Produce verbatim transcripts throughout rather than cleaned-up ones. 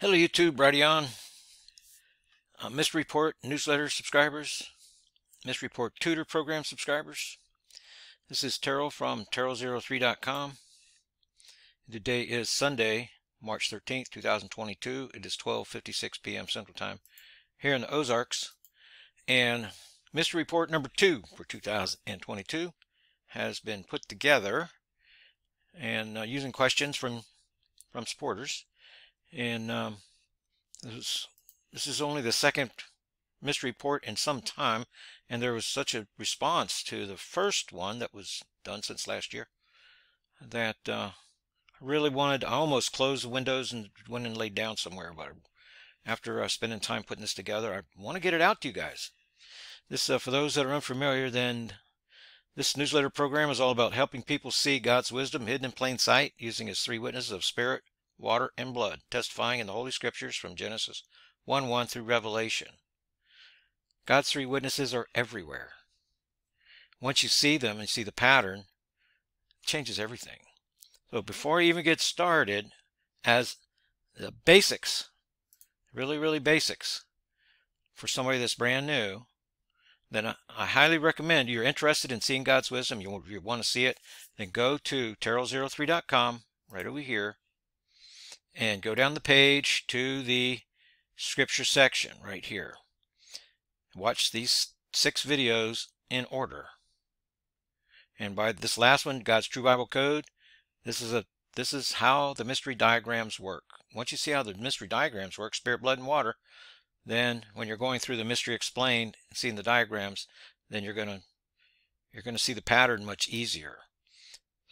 Hello YouTube, righty on. Uh, Mystery Report newsletter subscribers, Mystery Report tutor program subscribers. This is Terrell from Terral zero three dot com. Today is Sunday, March thirteenth, two thousand twenty-two. It is twelve fifty-six p m Central Time here in the Ozarks. And Mystery Report number two for two thousand twenty-two has been put together and uh, using questions from, from supporters. And um, this, is, this is only the second mystery report in some time, and there was such a response to the first one that was done since last year that uh, I really wanted. I almost closed the windows and went and laid down somewhere. But after uh, spending time putting this together, I want to get it out to you guys. This, uh, for those that are unfamiliar, then this newsletter program is all about helping people see God's wisdom hidden in plain sight using His three witnesses of Spirit, Water, and Blood, testifying in the Holy Scriptures from Genesis one one through Revelation. God's three witnesses are everywhere. Once you see them and see the pattern, it changes everything. So before I even get started, as the basics, really, really basics, for somebody that's brand new, then I, I highly recommend, you're interested in seeing God's wisdom, you, you want to see it, then go to Terral zero three dot com, right over here, and go down the page to the scripture section right here. Watch these six videos in order. And by this last one, God's True Bible Code, this is a this is how the mystery diagrams work. Once you see how the mystery diagrams work, Spirit, Blood, and Water, then when you're going through the Mystery Explained and seeing the diagrams, then you're gonna you're gonna see the pattern much easier.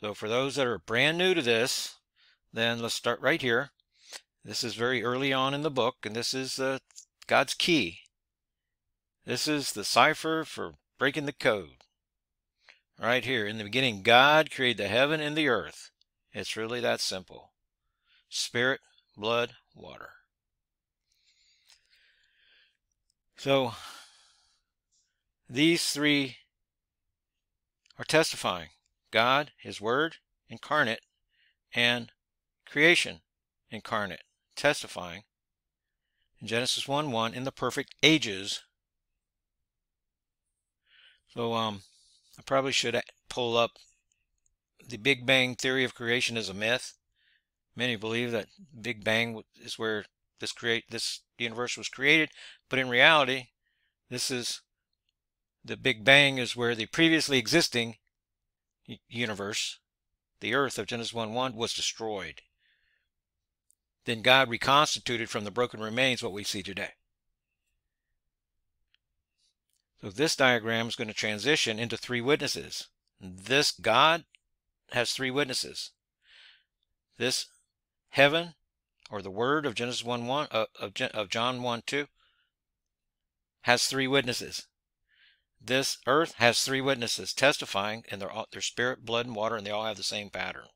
So for those that are brand new to this, then let's start right here. This is very early on in the book, and this is uh, God's key. This is the cipher for breaking the code. Right here, in the beginning, God created the heaven and the earth. It's really that simple. Spirit, blood, water. So, these three are testifying. God, His Word, incarnate, and creation incarnate, testifying in Genesis one one in the perfect ages. So um, I probably should pull up the Big Bang theory of creation is a myth. Many believe that Big Bang is where this create this universe was created, but in reality, this is the Big Bang is where the previously existing universe, the earth of Genesis one one, was destroyed. Then God reconstituted from the broken remains what we see today. So this diagram is going to transition into three witnesses. This God has three witnesses. This heaven, or the Word of Genesis one one, uh, of, of John one two, has three witnesses. This earth has three witnesses testifying, and they're all, they're spirit, blood, and water, and they all have the same pattern.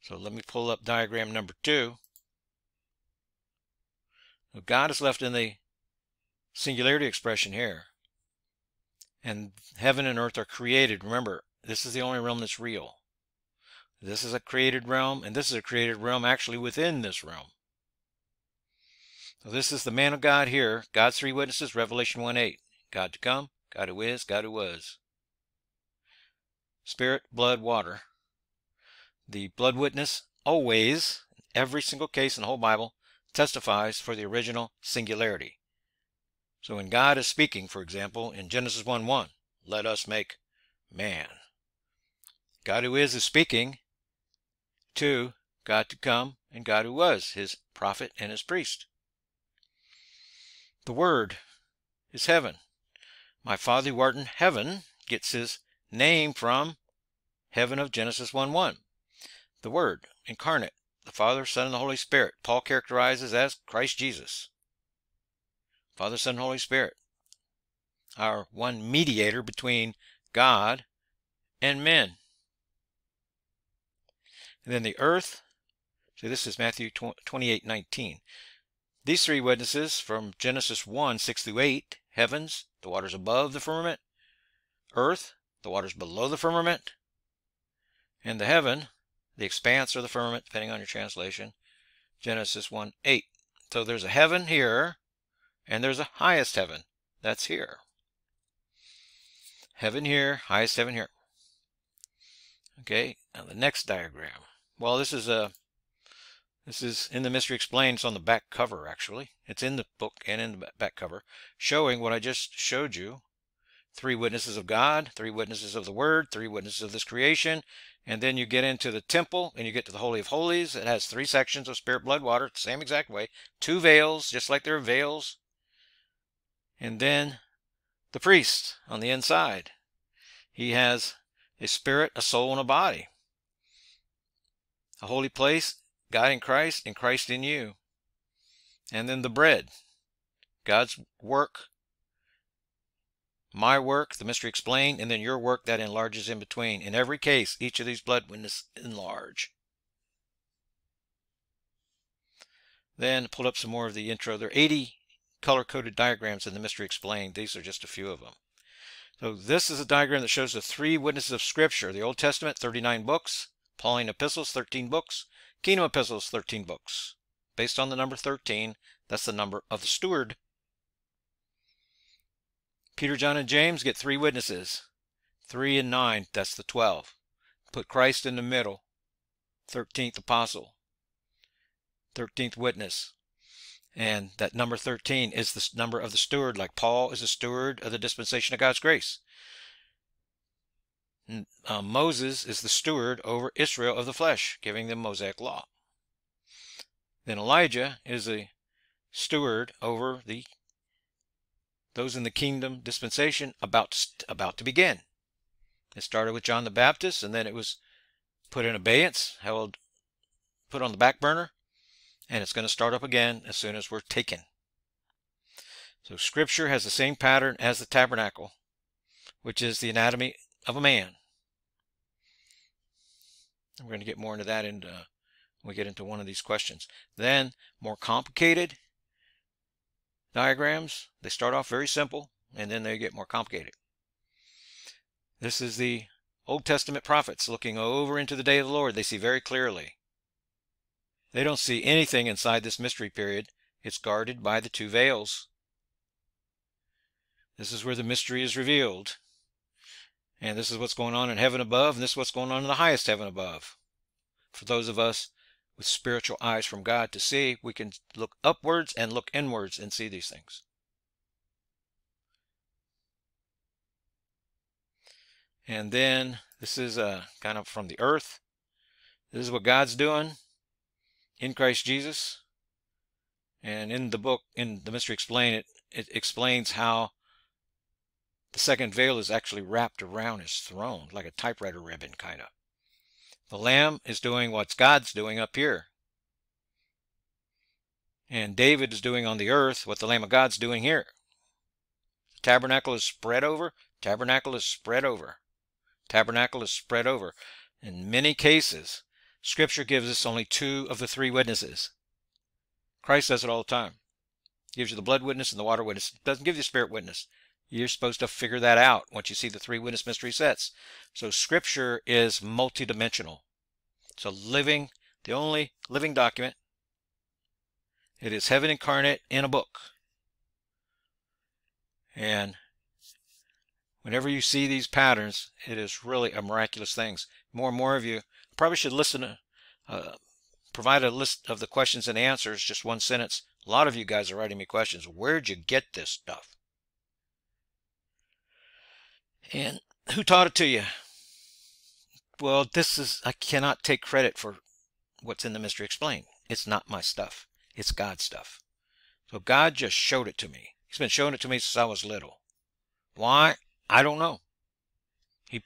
So let me pull up diagram number two. God is left in the singularity expression here. And heaven and earth are created. Remember, this is the only realm that's real. This is a created realm, and this is a created realm actually within this realm. So this is the man of God here. God's three witnesses, Revelation one eight. God to come, God who is, God who was. Spirit, blood, water. The blood witness always, in every single case in the whole Bible, testifies for the original singularity. So when God is speaking, for example, in Genesis one one, let us make man. God who is is speaking to God to come and God who was, His prophet and His priest. The Word is heaven. My Father who art in heaven gets His name from heaven of Genesis one one. The Word incarnate, the Father, Son, and the Holy Spirit, Paul characterizes as Christ Jesus. Father, Son, and Holy Spirit, our one mediator between God and men. And then the earth, so this is Matthew twenty-eight nineteen. These three witnesses from Genesis one, six through eight, heavens, the waters above the firmament, earth, the waters below the firmament, and the heaven, the expanse or the firmament, depending on your translation, Genesis one eight. So there's a heaven here, and there's a highest heaven. That's here. Heaven here, highest heaven here. Okay, now the next diagram. Well, this is a this is in the Mystery Explained. It's on the back cover, actually. It's in the book and in the back cover, showing what I just showed you. Three witnesses of God, three witnesses of the Word, three witnesses of this creation, and then you get into the temple and you get to the Holy of Holies. It has three sections of spirit, blood, water, same exact way. Two veils, just like there are veils. And then the priest on the inside. He has a spirit, a soul, and a body. A holy place, God in Christ, and Christ in you. And then the bread, God's work, my work, the Mystery Explained, and then your work that enlarges in between. In every case, each of these blood witnesses enlarge. Then pulled up some more of the intro. There are eighty color-coded diagrams in the Mystery Explained. These are just a few of them. So this is a diagram that shows the three witnesses of Scripture. The Old Testament, thirty-nine books. Pauline Epistles, thirteen books. Kingdom Epistles, thirteen books. Based on the number thirteen, that's the number of the steward. Peter, John, and James get three witnesses. Three and nine, that's the twelve. Put Christ in the middle. Thirteenth apostle. Thirteenth witness. And that number thirteen is the number of the steward, like Paul is a steward of the dispensation of God's grace. Uh, Moses is the steward over Israel of the flesh, giving them Mosaic law. Then Elijah is a steward over the those in the kingdom dispensation about about to begin. It started with John the Baptist, and then it was put in abeyance, held, put on the back burner, and it's going to start up again as soon as we're taken. So Scripture has the same pattern as the tabernacle, which is the anatomy of a man. And we're going to get more into that in, uh, when we get into one of these questions. Then more complicated diagrams. They start off very simple, and then they get more complicated. This is the Old Testament prophets looking over into the day of the Lord. They see very clearly. They don't see anything inside this mystery period. It's guarded by the two veils. This is where the mystery is revealed. And this is what's going on in heaven above, and this is what's going on in the highest heaven above. For those of us with spiritual eyes from God to see, we can look upwards and look inwards and see these things. And then this is uh, kind of from the earth. This is what God's doing in Christ Jesus. And in the book, in the Mystery Explained, it, it explains how the second veil is actually wrapped around his throne, like a typewriter ribbon, kind of. The Lamb is doing what God's doing up here. And David is doing on the earth what the Lamb of God's doing here. The tabernacle is spread over. Tabernacle is spread over. Tabernacle is spread over. In many cases, Scripture gives us only two of the three witnesses. Christ does it all the time. He gives you the blood witness and the water witness. It doesn't give you spirit witness. You're supposed to figure that out once you see the three witness mystery sets. So Scripture is multidimensional. It's a living, the only living document. It is heaven incarnate in a book. And whenever you see these patterns, it is really a miraculous thing. More and more of you probably should listen to, uh, provide a list of the questions and answers, just one sentence. A lot of you guys are writing me questions. Where'd you get this stuff? And who taught it to you? Well, this is, I cannot take credit for what's in the Mystery Explained. It's not my stuff. It's God's stuff. So God just showed it to me. He's been showing it to me since I was little. Why? I don't know. He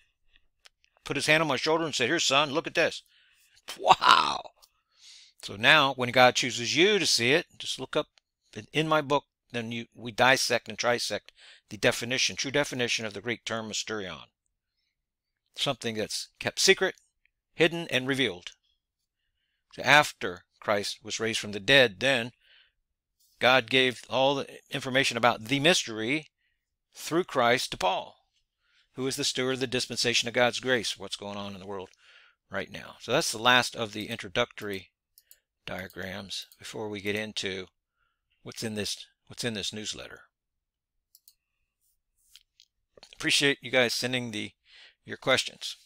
put his hand on my shoulder and said, "Here, son, look at this." Wow. So now when God chooses you to see it, just look up in my book. Then you, we dissect and trisect the definition, true definition of the Greek term mysterion. Something that's kept secret, hidden, and revealed. So after Christ was raised from the dead, then God gave all the information about the mystery through Christ to Paul, who is the steward of the dispensation of God's grace, what's going on in the world right now. So that's the last of the introductory diagrams before we get into what's in this what's in this newsletter. Appreciate you guys sending the your questions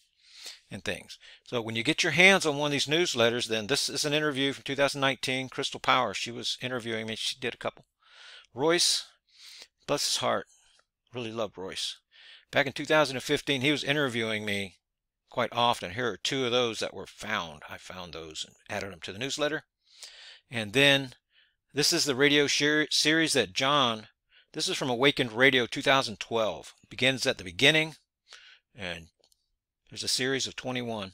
and things. So when you get your hands on one of these newsletters, then this is an interview from two thousand nineteen. Crystal Power, she was interviewing me. She did a couple. Royce, bless his heart, really loved Royce. Back in two thousand fifteen, he was interviewing me quite often. Here are two of those that were found. I found those and added them to the newsletter. And then this is the radio series that John, this is from Awakened Radio two thousand twelve. It begins at the beginning, and there's a series of twenty-one.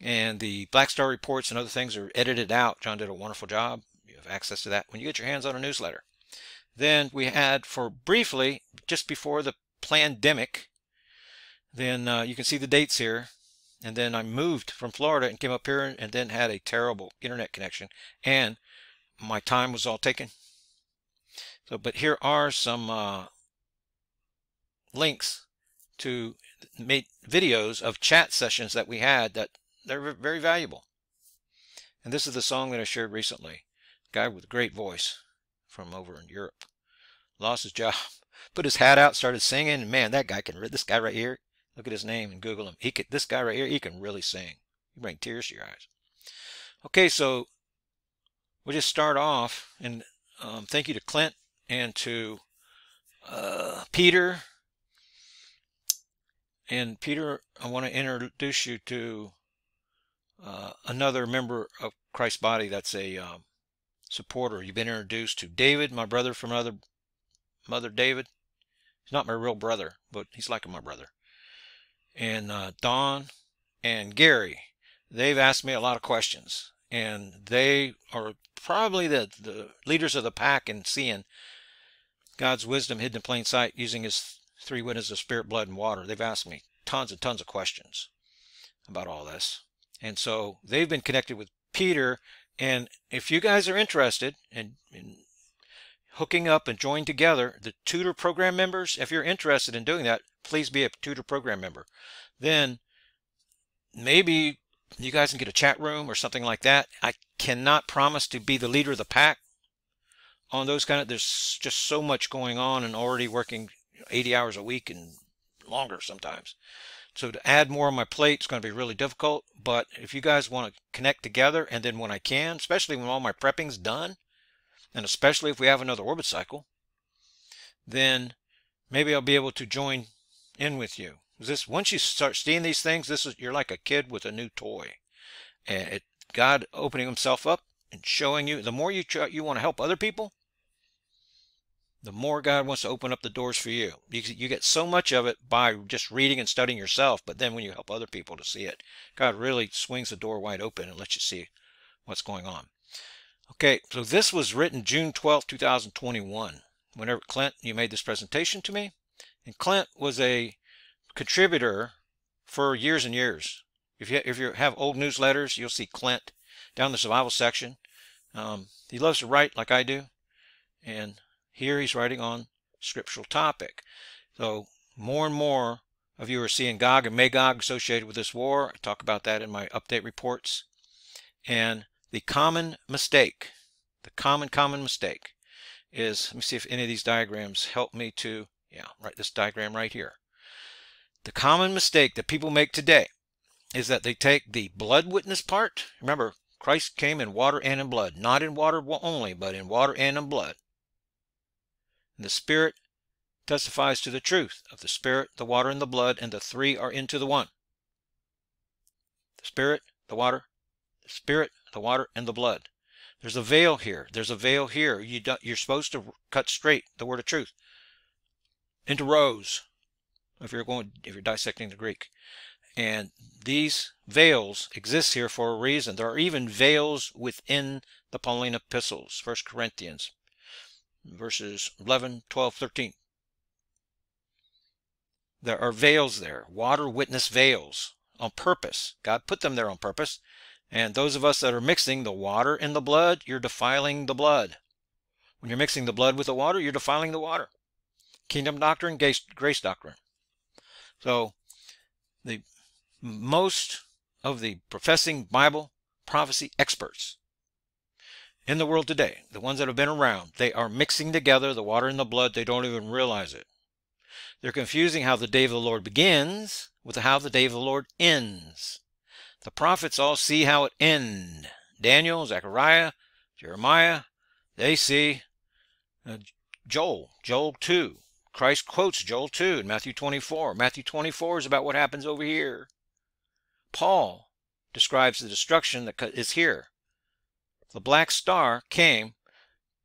And the Black Star reports and other things are edited out. John did a wonderful job. You have access to that when you get your hands on a newsletter. Then we had, for briefly, just before the pandemic, then uh, you can see the dates here. And then I moved from Florida and came up here, and, and then had a terrible internet connection, and my time was all taken. So, but here are some uh, links to make videos of chat sessions that we had that they're very valuable. And this is the song that I shared recently. Guy with a great voice from over in Europe. Lost his job, put his hat out, started singing, and man, that guy can, this guy right here, look at his name and Google him. He could, this guy right here, he can really sing. You bring tears to your eyes. Okay, so we'll just start off, and um, thank you to Clint and to uh, Peter. And Peter, I want to introduce you to uh, another member of Christ's body that's a um, supporter. You've been introduced to David, my brother from another mother, David. He's not my real brother, but he's like my brother. And uh, Don and Gary, they've asked me a lot of questions. And they are probably the, the leaders of the pack in seeing God's wisdom hidden in plain sight using his three witnesses of spirit, blood, and water. They've asked me tons and tons of questions about all this. And so they've been connected with Peter. And if you guys are interested in, in hooking up and joining together, the tutor program members, if you're interested in doing that, please be a tutor program member. Then maybe you guys can get a chat room or something like that. I cannot promise to be the leader of the pack on those kind of, there's just so much going on and already working eighty hours a week and longer sometimes. So to add more on my plate is going to be really difficult. But if you guys want to connect together, and then when I can, especially when all my prepping's done, and especially if we have another orbit cycle, then maybe I'll be able to join in with you. This, once you start seeing these things, this is, you're like a kid with a new toy, and it, God opening himself up and showing you. The more you try, you want to help other people, the more God wants to open up the doors for you. you. You get so much of it by just reading and studying yourself, but then when you help other people to see it, God really swings the door wide open and lets you see what's going on. Okay, so this was written June twelfth two thousand twenty-one. Whenever, Clint, you made this presentation to me, and Clint was a contributor for years and years. If you, if you have old newsletters, you'll see Clint down in the survival section. Um, he loves to write like I do, and here he's writing on scriptural topic. So more and more of you are seeing Gog and Magog associated with this war. I talk about that in my update reports. And the common mistake, the common, common mistake is, let me see if any of these diagrams help me to, yeah, right, this diagram right here. The common mistake that people make today is that they take the blood witness part. Remember, Christ came in water and in blood, not in water only, but in water and in blood. The Spirit testifies to the truth of the Spirit, the water, and the blood, and the three are into the one. The Spirit, the water, the Spirit, the water, and the blood. There's a veil here. There's a veil here. You don't, you're supposed to cut straight the word of truth into rows if you're going, if you're dissecting the Greek. And these veils exist here for a reason. There are even veils within the Pauline Epistles, First Corinthians. Verses eleven, twelve, thirteen. There are veils there, water witness veils, on purpose. God put them there on purpose. And those of us that are mixing the water and the blood, you're defiling the blood. When you're mixing the blood with the water, you're defiling the water. Kingdom doctrine, grace doctrine. So the most of the professing Bible prophecy experts in the world today, the ones that have been around, they are mixing together the water and the blood. They don't even realize it. They're confusing how the day of the Lord begins with how the day of the Lord ends. The prophets all see how it ends. Daniel, Zechariah, Jeremiah, they see uh, Joel, Joel two. Christ quotes Joel two in Matthew twenty-four. Matthew twenty-four is about what happens over here. Paul describes the destruction that is here. The black star came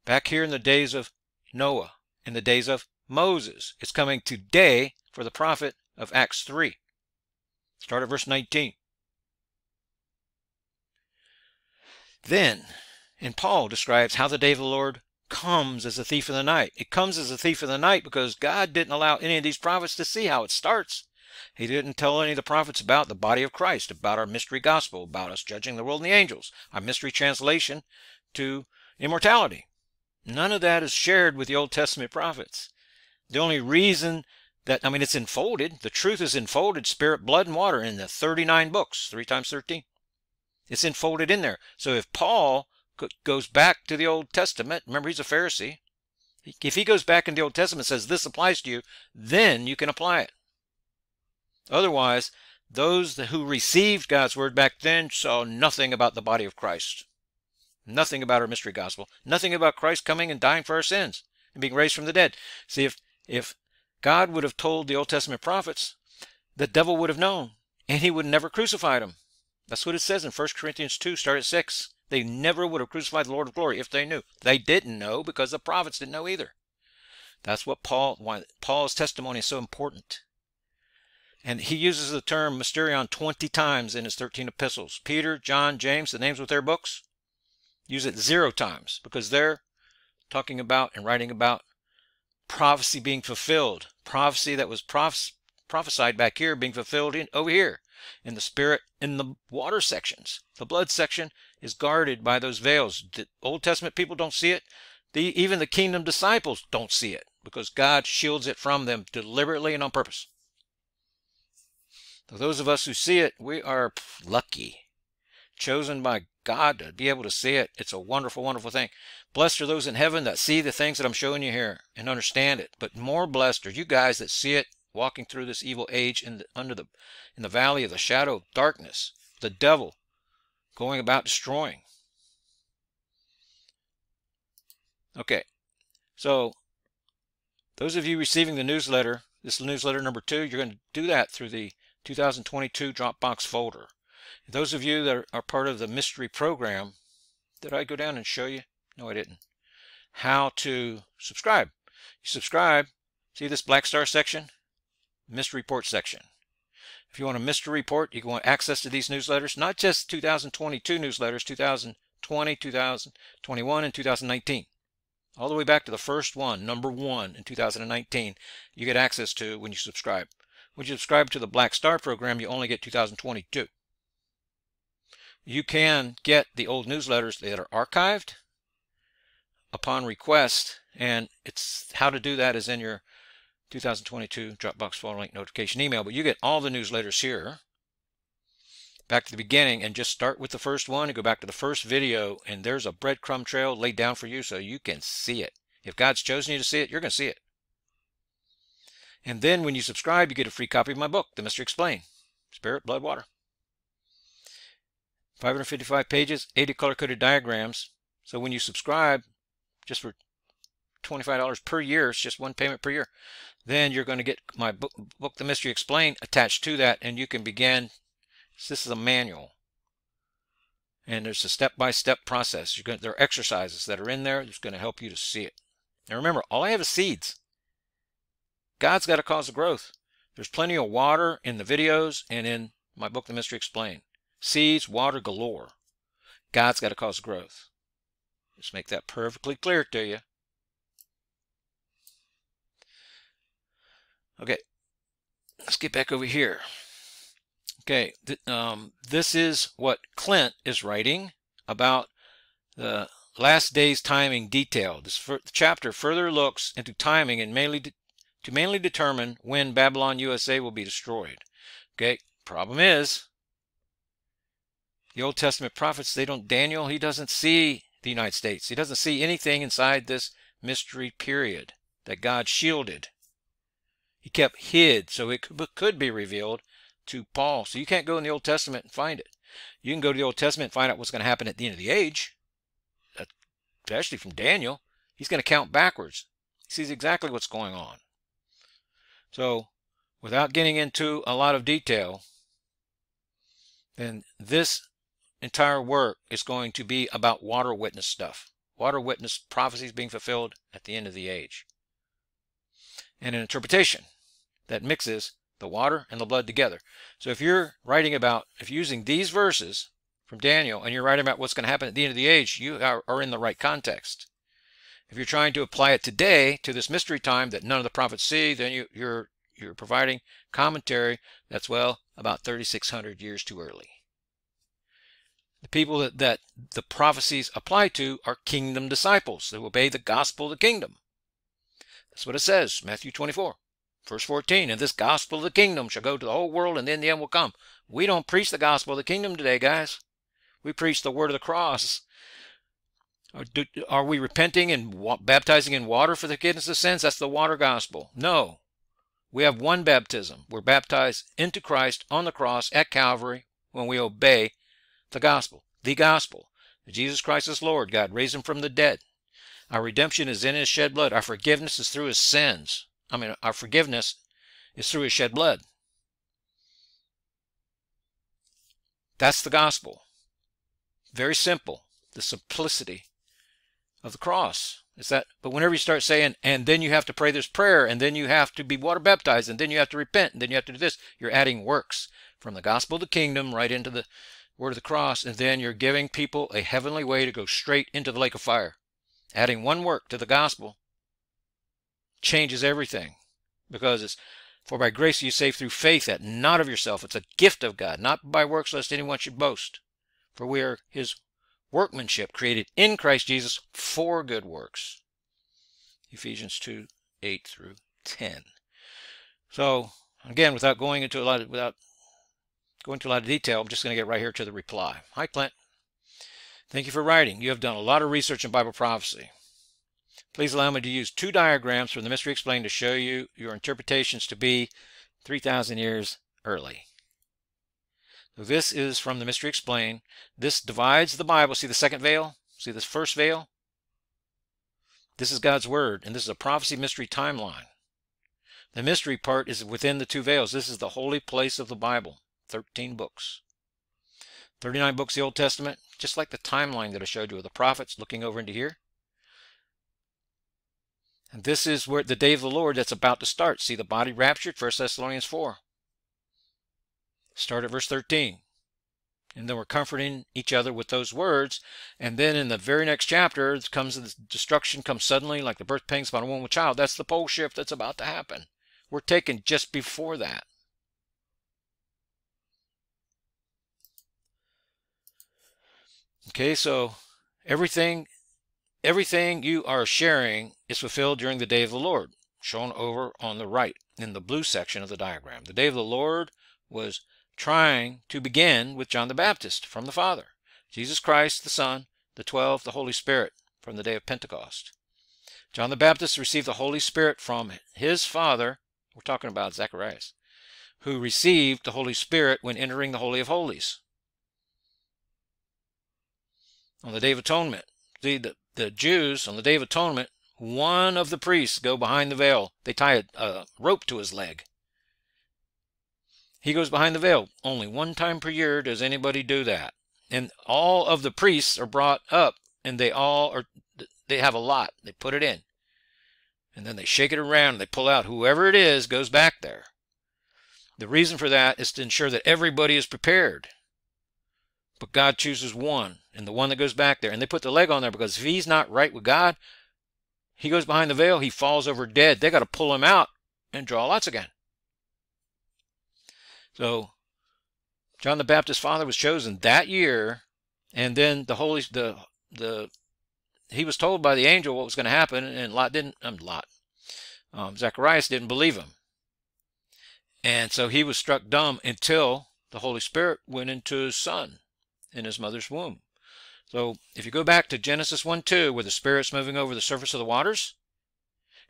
back here in the days of Noah, in the days of Moses. It's coming today for the prophet of Acts three. Start at verse nineteen. Then, and Paul describes how the day of the Lord comes as a thief in the night. It comes as a thief in the night because God didn't allow any of these prophets to see how it starts. He didn't tell any of the prophets about the body of Christ, about our mystery gospel, about us judging the world and the angels, our mystery translation to immortality. None of that is shared with the Old Testament prophets. The only reason that, I mean, it's enfolded, the truth is enfolded, spirit, blood, and water in the thirty-nine books, three times thirteen. It's enfolded in there. So if Paul goes back to the Old Testament, remember he's a Pharisee, if he goes back in the Old Testament and says this applies to you, then you can apply it. Otherwise, those who received God's word back then saw nothing about the body of Christ, nothing about our mystery gospel, nothing about Christ coming and dying for our sins and being raised from the dead. See, if, if God would have told the Old Testament prophets, the devil would have known, and he would have never crucified him. That's what it says in First Corinthians two, start at six. They never would have crucified the Lord of glory if they knew. They didn't know because the prophets didn't know either. That's what Paul, why Paul's testimony is so important. And he uses the term mysterion twenty times in his thirteen epistles. Peter, John, James, the names with their books, use it zero times because they're talking about and writing about prophecy being fulfilled, prophecy that was prophes prophesied back here being fulfilled in, over here in the spirit, in the water sections. The blood section is guarded by those veils. The Old Testament people don't see it. The, even the kingdom disciples don't see it because God shields it from them deliberately and on purpose. So those of us who see it, we are lucky, chosen by God to be able to see it. It's a wonderful, wonderful thing. Blessed are those in heaven that see the things that I'm showing you here and understand it. But more blessed are you guys that see it walking through this evil age in the, under the, in the valley of the shadow of darkness, the devil going about destroying. Okay, so those of you receiving the newsletter, this newsletter number two, you're going to do that through the two thousand twenty-two Dropbox folder. Those of you that are part of the mystery program, did I go down and show you? No, I didn't. How to subscribe. You subscribe. See this black star section? Mystery Report section. If you want a mystery report, you want access to these newsletters, not just two thousand twenty-two newsletters, two thousand twenty, two thousand twenty-one, and two thousand nineteen. All the way back to the first one, number one in two thousand nineteen, you get access to when you subscribe. When you subscribe to the Black Star program, you only get two thousand twenty-two. You can get the old newsletters that are archived upon request, and it's how to do that is in your two thousand twenty-two Dropbox folder link notification email. But you get all the newsletters here, back to the beginning, and just start with the first one and go back to the first video, and there's a breadcrumb trail laid down for you so you can see it. If God's chosen you to see it, you're going to see it. And then when you subscribe, you get a free copy of my book, The Mystery Explained, Spirit, Blood, Water. five hundred fifty-five pages, eighty color-coded diagrams. So when you subscribe, just for twenty-five dollars per year, it's just one payment per year, then you're going to get my book, book The Mystery Explained, attached to that, and you can begin. This is a manual. And there's a step-by-step process. You're going to, there are exercises that are in there that's going to help you to see it. Now remember, all I have is seeds. God's got a cause of growth. There's plenty of water in the videos and in my book, The Mystery Explained. Seeds, water galore. God's got a cause of growth. Just make that perfectly clear to you. Okay, let's get back over here. Okay, th um, this is what Clint is writing about the last day's timing detail. This chapter further looks into timing and mainly de to mainly determine when Babylon U S A will be destroyed. Okay, problem is the Old Testament prophets, they don't, Daniel, he doesn't see the United States. He doesn't see anything inside this mystery period that God shielded. He kept hid so it could be revealed to Paul. So you can't go in the Old Testament and find it. You can go to the Old Testament and find out what's going to happen at the end of the age, especially from Daniel. He's going to count backwards. He sees exactly what's going on. So without getting into a lot of detail, then this entire work is going to be about water witness stuff. Water witness prophecies being fulfilled at the end of the age. And an interpretation that mixes the water and the blood together. So if you're writing about, if you're using these verses from Daniel and you're writing about what's going to happen at the end of the age, you are, are in the right context. If you're trying to apply it today to this mystery time that none of the prophets see, then you, you're you're providing commentary that's, well, about thirty-six hundred years too early. The people that, that the prophecies apply to are kingdom disciples that obey the gospel of the kingdom. That's what it says, Matthew twenty-four, verse fourteen, and this gospel of the kingdom shall go to the whole world, and then the end will come. We don't preach the gospel of the kingdom today, guys. We preach the word of the cross. Are, do, are we repenting and baptizing in water for the forgiveness of sins? That's the water gospel. No. We have one baptism. We're baptized into Christ on the cross at Calvary when we obey the gospel. The gospel. That Jesus Christ is Lord. God raised him from the dead. Our redemption is in his shed blood. Our forgiveness is through his sins. I mean, our forgiveness is through his shed blood. That's the gospel. Very simple. The simplicity of the cross. It's that, but whenever you start saying, and then you have to pray this prayer, and then you have to be water baptized, and then you have to repent, and then you have to do this, you're adding works from the gospel of the kingdom right into the word of the cross, and then you're giving people a heavenly way to go straight into the lake of fire. Adding one work to the gospel changes everything, because it's, for by grace you save through faith, that not of yourself. It's a gift of God, not by works, lest anyone should boast. For we are his workmanship, created in Christ Jesus for good works. Ephesians two, eight through ten. So, again, without going into a lot of, without going into a lot of detail, I'm just going to get right here to the reply. Hi, Clint. Thank you for writing. You have done a lot of research in Bible prophecy. Please allow me to use two diagrams from the Mystery Explained to show you your interpretations to be three thousand years early. This is from the Mystery Explained. This divides the Bible. See the second veil? See this first veil? This is God's Word, and this is a prophecy mystery timeline. The mystery part is within the two veils. This is the holy place of the Bible. Thirteen books. Thirty-nine books of the Old Testament, just like the timeline that I showed you with the prophets looking over into here. And this is where the day of the Lord that's about to start. See the body raptured, First Thessalonians four. Start at verse thirteen, and then we're comforting each other with those words, and then in the very next chapter comes the destruction, comes suddenly like the birth pangs upon a woman with child. That's the pole shift that's about to happen. We're taken just before that. Okay, so everything everything you are sharing is fulfilled during the day of the Lord, shown over on the right in the blue section of the diagram. The day of the Lord was trying to begin with John the Baptist from the Father, Jesus Christ the Son, the twelve, the Holy Spirit from the day of Pentecost. John the Baptist received the Holy Spirit from his father, we're talking about Zacharias, who received the Holy Spirit when entering the Holy of Holies. On the Day of Atonement, the, the, the Jews on the Day of Atonement, one of the priests go behind the veil. They tie a, a rope to his leg. He goes behind the veil. Only one time per year does anybody do that. And all of the priests are brought up, and they all are, they have a lot. They put it in. And then they shake it around, and they pull out. Whoever it is goes back there. The reason for that is to ensure that everybody is prepared. But God chooses one, and the one that goes back there. And they put the leg on there because if he's not right with God, he goes behind the veil, he falls over dead. They got to pull him out and draw lots again. So John the Baptist's father was chosen that year, and then the Holy the the he was told by the angel what was going to happen, and Lot didn't um, Lot um, Zacharias didn't believe him, and so he was struck dumb until the Holy Spirit went into his son in his mother's womb. So if you go back to Genesis one two, where the Spirit's moving over the surface of the waters,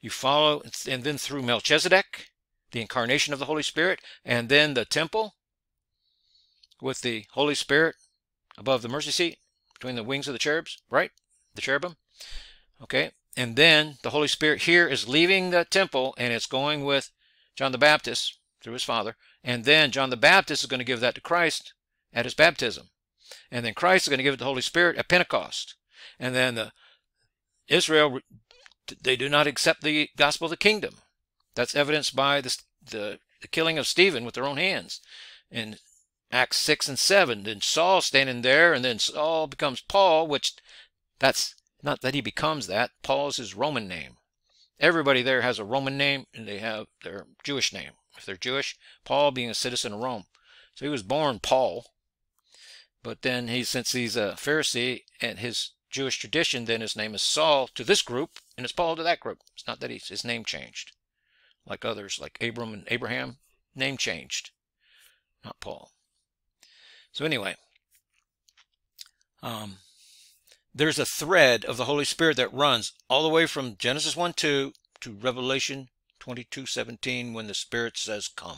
you follow, and then through Melchizedek, the incarnation of the Holy Spirit, and then the temple with the Holy Spirit above the mercy seat, between the wings of the cherubs, right? The cherubim. Okay, and then the Holy Spirit here is leaving the temple, and it's going with John the Baptist through his father, and then John the Baptist is going to give that to Christ at his baptism, and then Christ is going to give it to the Holy Spirit at Pentecost, and then the Israel, they do not accept the gospel of the kingdom. That's evidenced by the, the, the killing of Stephen with their own hands in Acts six and seven. Then Saul standing there, and then Saul becomes Paul, which that's not that he becomes that. Paul's his Roman name. Everybody there has a Roman name, and they have their Jewish name. If they're Jewish, Paul being a citizen of Rome. So he was born Paul, but then he, since he's a Pharisee and his Jewish tradition, then his name is Saul to this group, and it's Paul to that group. It's not that he's, his name changed. Like others, like Abram and Abraham, name changed, not Paul. So anyway, um, there's a thread of the Holy Spirit that runs all the way from Genesis one two to Revelation twenty-two seventeen, when the Spirit says, come.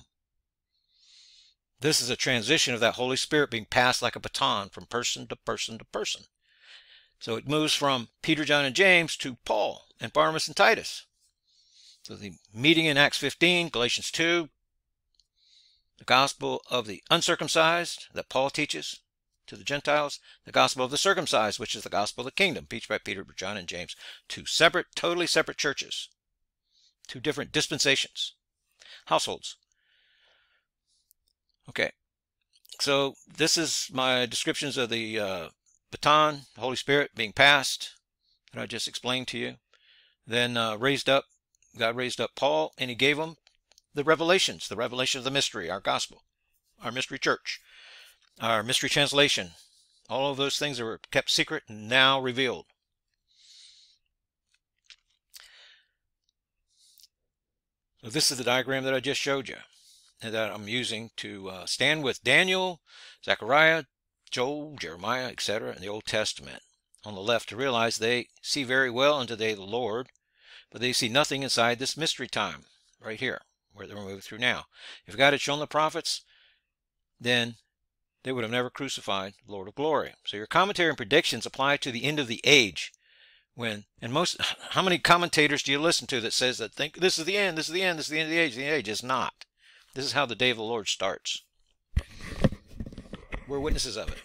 This is a transition of that Holy Spirit being passed like a baton from person to person to person. So it moves from Peter, John, and James to Paul and Barnabas and Titus. So the meeting in Acts fifteen, Galatians two, the gospel of the uncircumcised that Paul teaches to the Gentiles, the gospel of the circumcised, which is the gospel of the kingdom, preached by Peter, John, and James. Two separate, totally separate churches, two different dispensations, households. Okay, so this is my descriptions of the uh, baton, the Holy Spirit being passed, that I just explained to you. Then uh, raised up, God raised up Paul, and he gave him the revelations, the revelation of the mystery, our gospel, our mystery church, our mystery translation, all of those things that were kept secret and now revealed. So this is the diagram that I just showed you, and that I'm using to uh, stand with Daniel, Zechariah, Joel, Jeremiah, et cetera in the Old Testament. On the left, to realize they see very well unto the day of the Lord, but they see nothing inside this mystery time right here, where they're moving through now. If God had shown the prophets, then they would have never crucified the Lord of glory. So your commentary and predictions apply to the end of the age. When, and most, how many commentators do you listen to that says that think this is the end, this is the end, this is the end of the age? The age is not. This is how the day of the Lord starts. We're witnesses of it.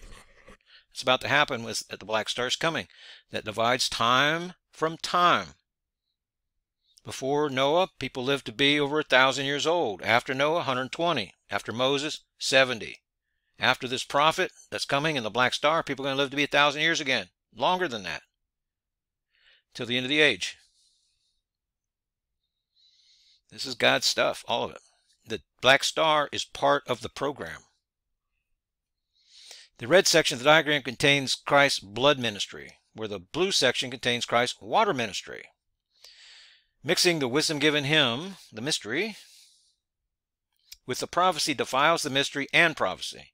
It's about to happen with at the black star's coming that divides time from time. Before Noah, people lived to be over a thousand years old. After Noah, one hundred twenty. After Moses, seventy. After this prophet that's coming in the black star, people are going to live to be a thousand years again, longer than that, till the end of the age. This is God's stuff, all of it. The black star is part of the program. The red section of the diagram contains Christ's blood ministry, where the blue section contains Christ's water ministry. Mixing the wisdom given him, the mystery, with the prophecy defiles the mystery and prophecy.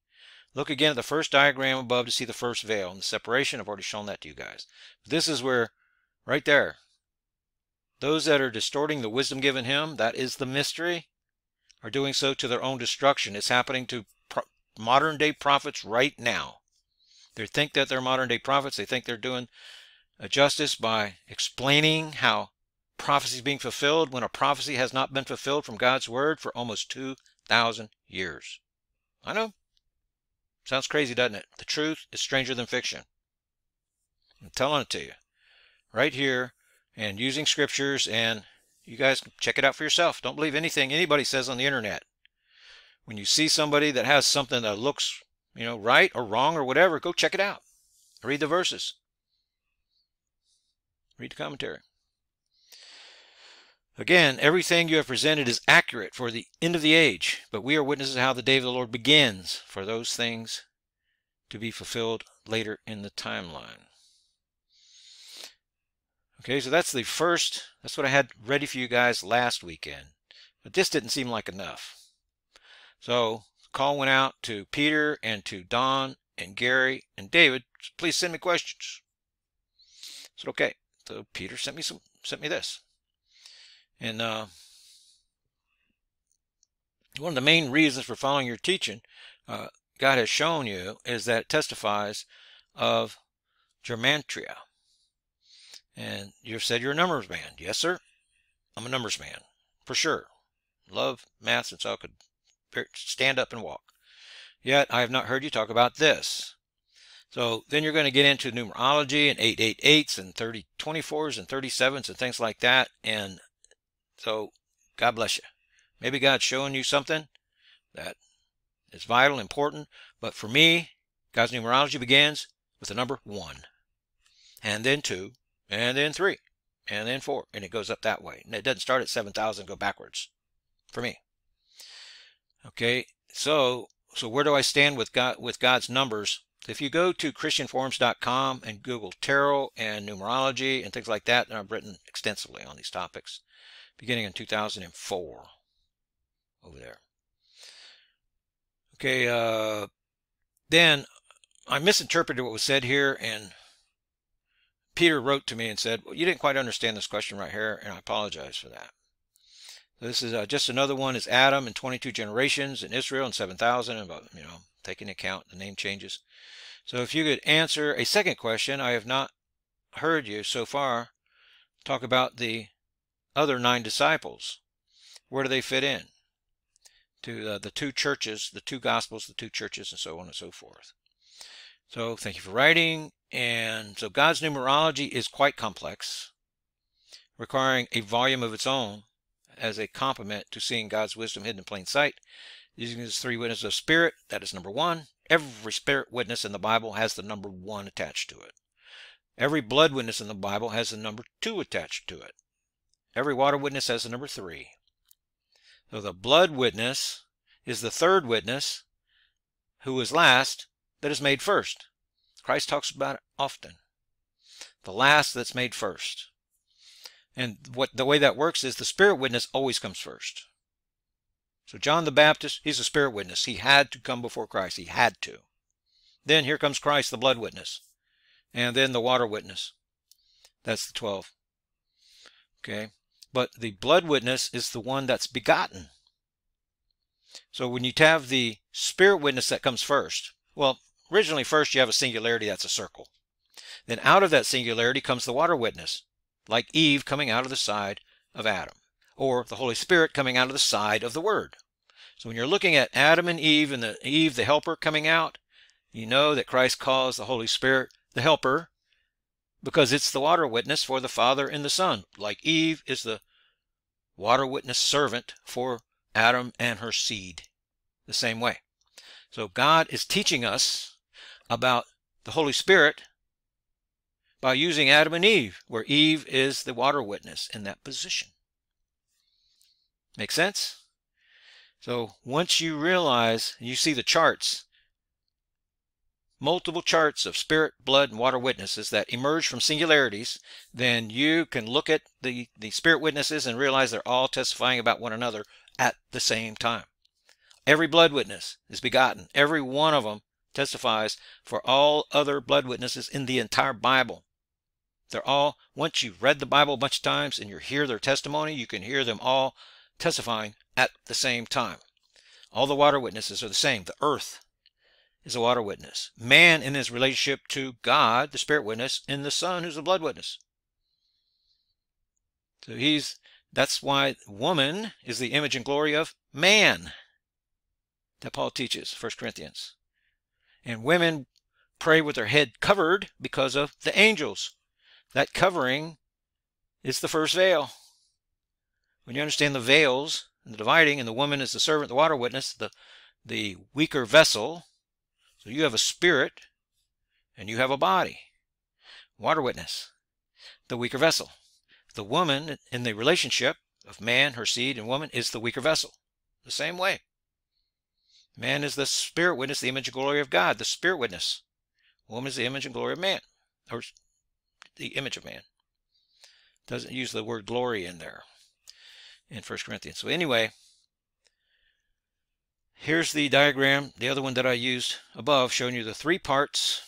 Look again at the first diagram above to see the first veil and the separation. I've already shown that to you guys. This is where, right there, those that are distorting the wisdom given him, that is the mystery, are doing so to their own destruction. It's happening to pro modern day prophets right now. They think that they're modern day prophets. They think they're doing a justice by explaining how prophecy is being fulfilled when a prophecy has not been fulfilled from God's word for almost two thousand years. I know. Sounds crazy, doesn't it? The truth is stranger than fiction. I'm telling it to you right here and using scriptures, and you guys can check it out for yourself. Don't believe anything anybody says on the internet. When you see somebody that has something that looks, you know, right or wrong or whatever, go check it out. Read the verses. Read the commentary. Again, everything you have presented is accurate for the end of the age, but we are witnesses of how the day of the Lord begins, for those things to be fulfilled later in the timeline. Okay, so that's the first, that's what I had ready for you guys last weekend. But this didn't seem like enough. So the call went out to Peter and to Don and Gary and David, questions. Please send me questions. I said, okay. So Peter sent me some, sent me this. And uh, one of the main reasons for following your teaching, uh, God has shown you, is that it testifies of Germantria. And you've said you're a numbers man. Yes, sir. I'm a numbers man, for sure. Love math since I could stand up and walk. Yet I have not heard you talk about this. So then you're going to get into numerology and eight eight eights and thirty twenty-fours and thirty-sevens and things like that. And so God bless you. Maybe God's showing you something that is vital, important. But for me, God's numerology begins with the number one. And then two. And then three. And then four. And it goes up that way. And it doesn't start at seven thousand and go backwards. For me. Okay. So so where do I stand with God, with God's numbers? If you go to Christian forums dot com and Google tarot and numerology and things like that, and I've written extensively on these topics beginning in two thousand four over there. Okay, uh, then I misinterpreted what was said here, and Peter wrote to me and said, well, you didn't quite understand this question right here, and I apologize for that. So this is uh, just another one is Adam and twenty-two generations in Israel and seven thousand, about, you know, taking account the name changes. So if you could answer a second question, I have not heard you so far talk about the other nine disciples. Where do they fit in? To the, the two churches, the two gospels, the two churches, and so on and so forth. So thank you for writing. And so God's numerology is quite complex, requiring a volume of its own as a complement to seeing God's wisdom hidden in plain sight. Using his three witnesses of spirit, that is number one. Every spirit witness in the Bible has the number one attached to it. Every blood witness in the Bible has the number two attached to it. Every water witness has the number three. So the blood witness is the third witness who is last that is made first. Christ talks about it often. The last that's made first. And what the way that works is the spirit witness always comes first. So John the Baptist, he's a spirit witness. He had to come before Christ. He had to. Then here comes Christ, the blood witness. And then the water witness. That's the twelve. Okay. But the blood witness is the one that's begotten. So when you have the spirit witness that comes first, well, originally first you have a singularity, that's a circle. Then out of that singularity comes the water witness, like Eve coming out of the side of Adam. Or the Holy Spirit coming out of the side of the Word. So when you're looking at Adam and Eve and the Eve, the helper, coming out, you know that Christ calls the Holy Spirit the helper because it's the water witness for the Father and the Son, like Eve is the water witness servant for Adam and her seed, the same way. So God is teaching us about the Holy Spirit by using Adam and Eve, where Eve is the water witness in that position. Make sense? So once you realize, you see the charts, multiple charts of spirit, blood, and water witnesses that emerge from singularities, then you can look at the, the spirit witnesses and realize they're all testifying about one another at the same time. Every blood witness is begotten. Every one of them testifies for all other blood witnesses in the entire Bible. They're all, once you've read the Bible a bunch of times and you hear their testimony, you can hear them all testifying at the same time. All the water witnesses are the same. The earth is a water witness. Man in his relationship to God, the spirit witness, and the Son, who's the blood witness. So he's, that's why woman is the image and glory of man that Paul teaches, First Corinthians. And women pray with their head covered because of the angels. That covering is the first veil. When you understand the veils and the dividing, and the woman is the servant, the water witness, the, the weaker vessel. So you have a spirit and you have a body. Water witness, the weaker vessel. The woman in the relationship of man, her seed, and woman is the weaker vessel. The same way. Man is the spirit witness, the image and glory of God, the spirit witness. Woman is the image and glory of man, or the image of man. Doesn't use the word glory in there. In First Corinthians. So anyway, here's the diagram, the other one that I used above, showing you the three parts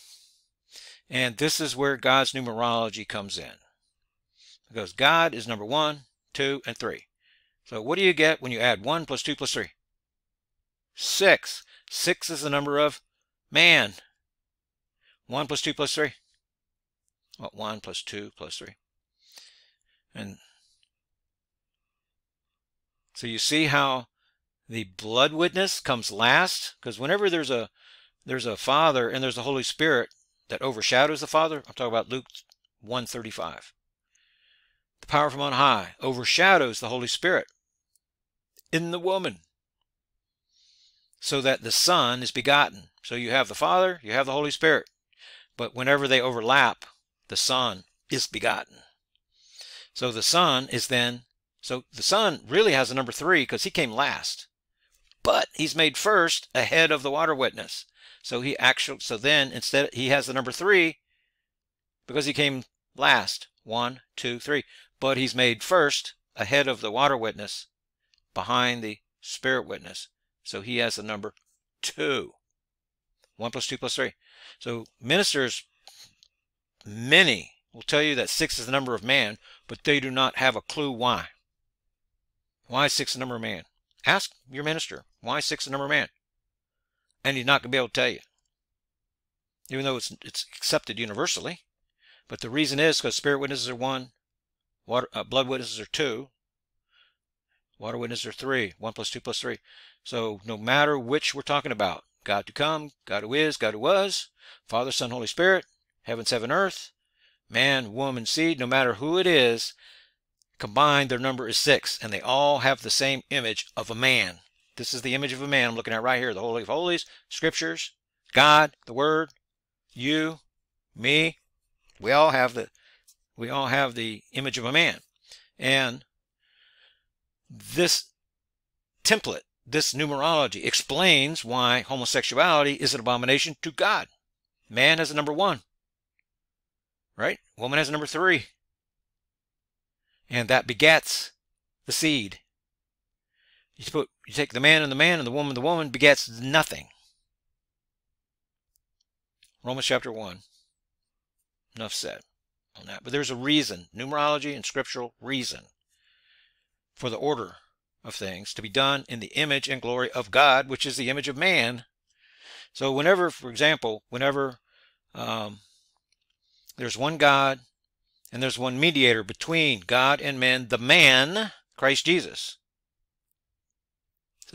And this is where God's numerology comes in. Because God is number one, two, and three. So what do you get when you add one plus two plus three? Six. Six is the number of man. One plus two plus three. What? One plus two plus three. And so you see how the blood witness comes last, because whenever there's a there's a Father and there's the Holy Spirit that overshadows the Father. I'm talking about Luke one thirty-five. The power from on high overshadows the Holy Spirit in the woman, so that the Son is begotten. So you have the Father, you have the Holy Spirit, but whenever they overlap, the Son is begotten. So the Son is then, so the Son really has a number three because he came last, but he's made first ahead of the water witness. So he actually, so then instead he has the number three because he came last. One, two, three. But he's made first ahead of the water witness, behind the Spirit witness. So he has the number two. One plus two plus three. So ministers, many will tell you that six is the number of man, but they do not have a clue why. Why is six the number of man? Ask your minister, why is six the number of man? And he's not going to be able to tell you, even though it's, it's accepted universally. But the reason is because Spirit witnesses are one, water, uh, blood witnesses are two, water witnesses are three, one plus two plus three. So no matter which we're talking about, God to come, God who is, God who was, Father, Son, Holy Spirit, heaven, seven, earth, man, woman, seed, no matter who it is, combined their number is six, and they all have the same image of a man. This is the image of a man I'm looking at right here, the Holy of Holies, Scriptures, God, the Word, you, me. We all have the we all have the image of a man. And this template, this numerology, explains why homosexuality is an abomination to God. Man has a number one, right? Woman has a number three. And that begets the seed. You put you take the man and the man and the woman, the woman begets nothing. Romans chapter one. Enough said on that. But there's a reason, numerology and scriptural reason, for the order of things to be done in the image and glory of God, which is the image of man. So whenever, for example, whenever um, there's one God and there's one mediator between God and men, the man, Christ Jesus.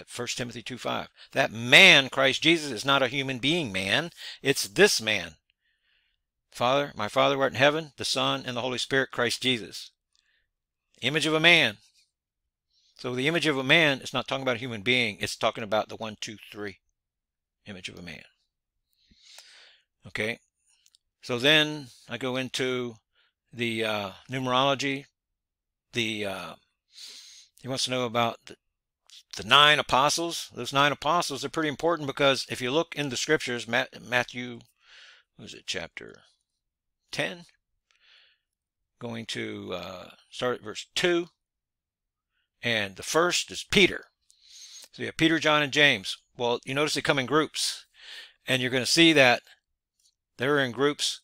First Timothy two five. That man, Christ Jesus, is not a human being man. It's this man. Father, my Father who art in heaven, the Son, and the Holy Spirit, Christ Jesus. Image of a man. So the image of a man is not talking about a human being. It's talking about the one, two, three image of a man. Okay. So then I go into the uh, numerology. The uh, he wants to know about the, the nine apostles. Those nine apostles are pretty important because if you look in the scriptures, Matthew, was it chapter ten, going to uh, start at verse two, and the first is Peter. So you have Peter, John, and James. Well, you notice they come in groups, and you're going to see that they're in groups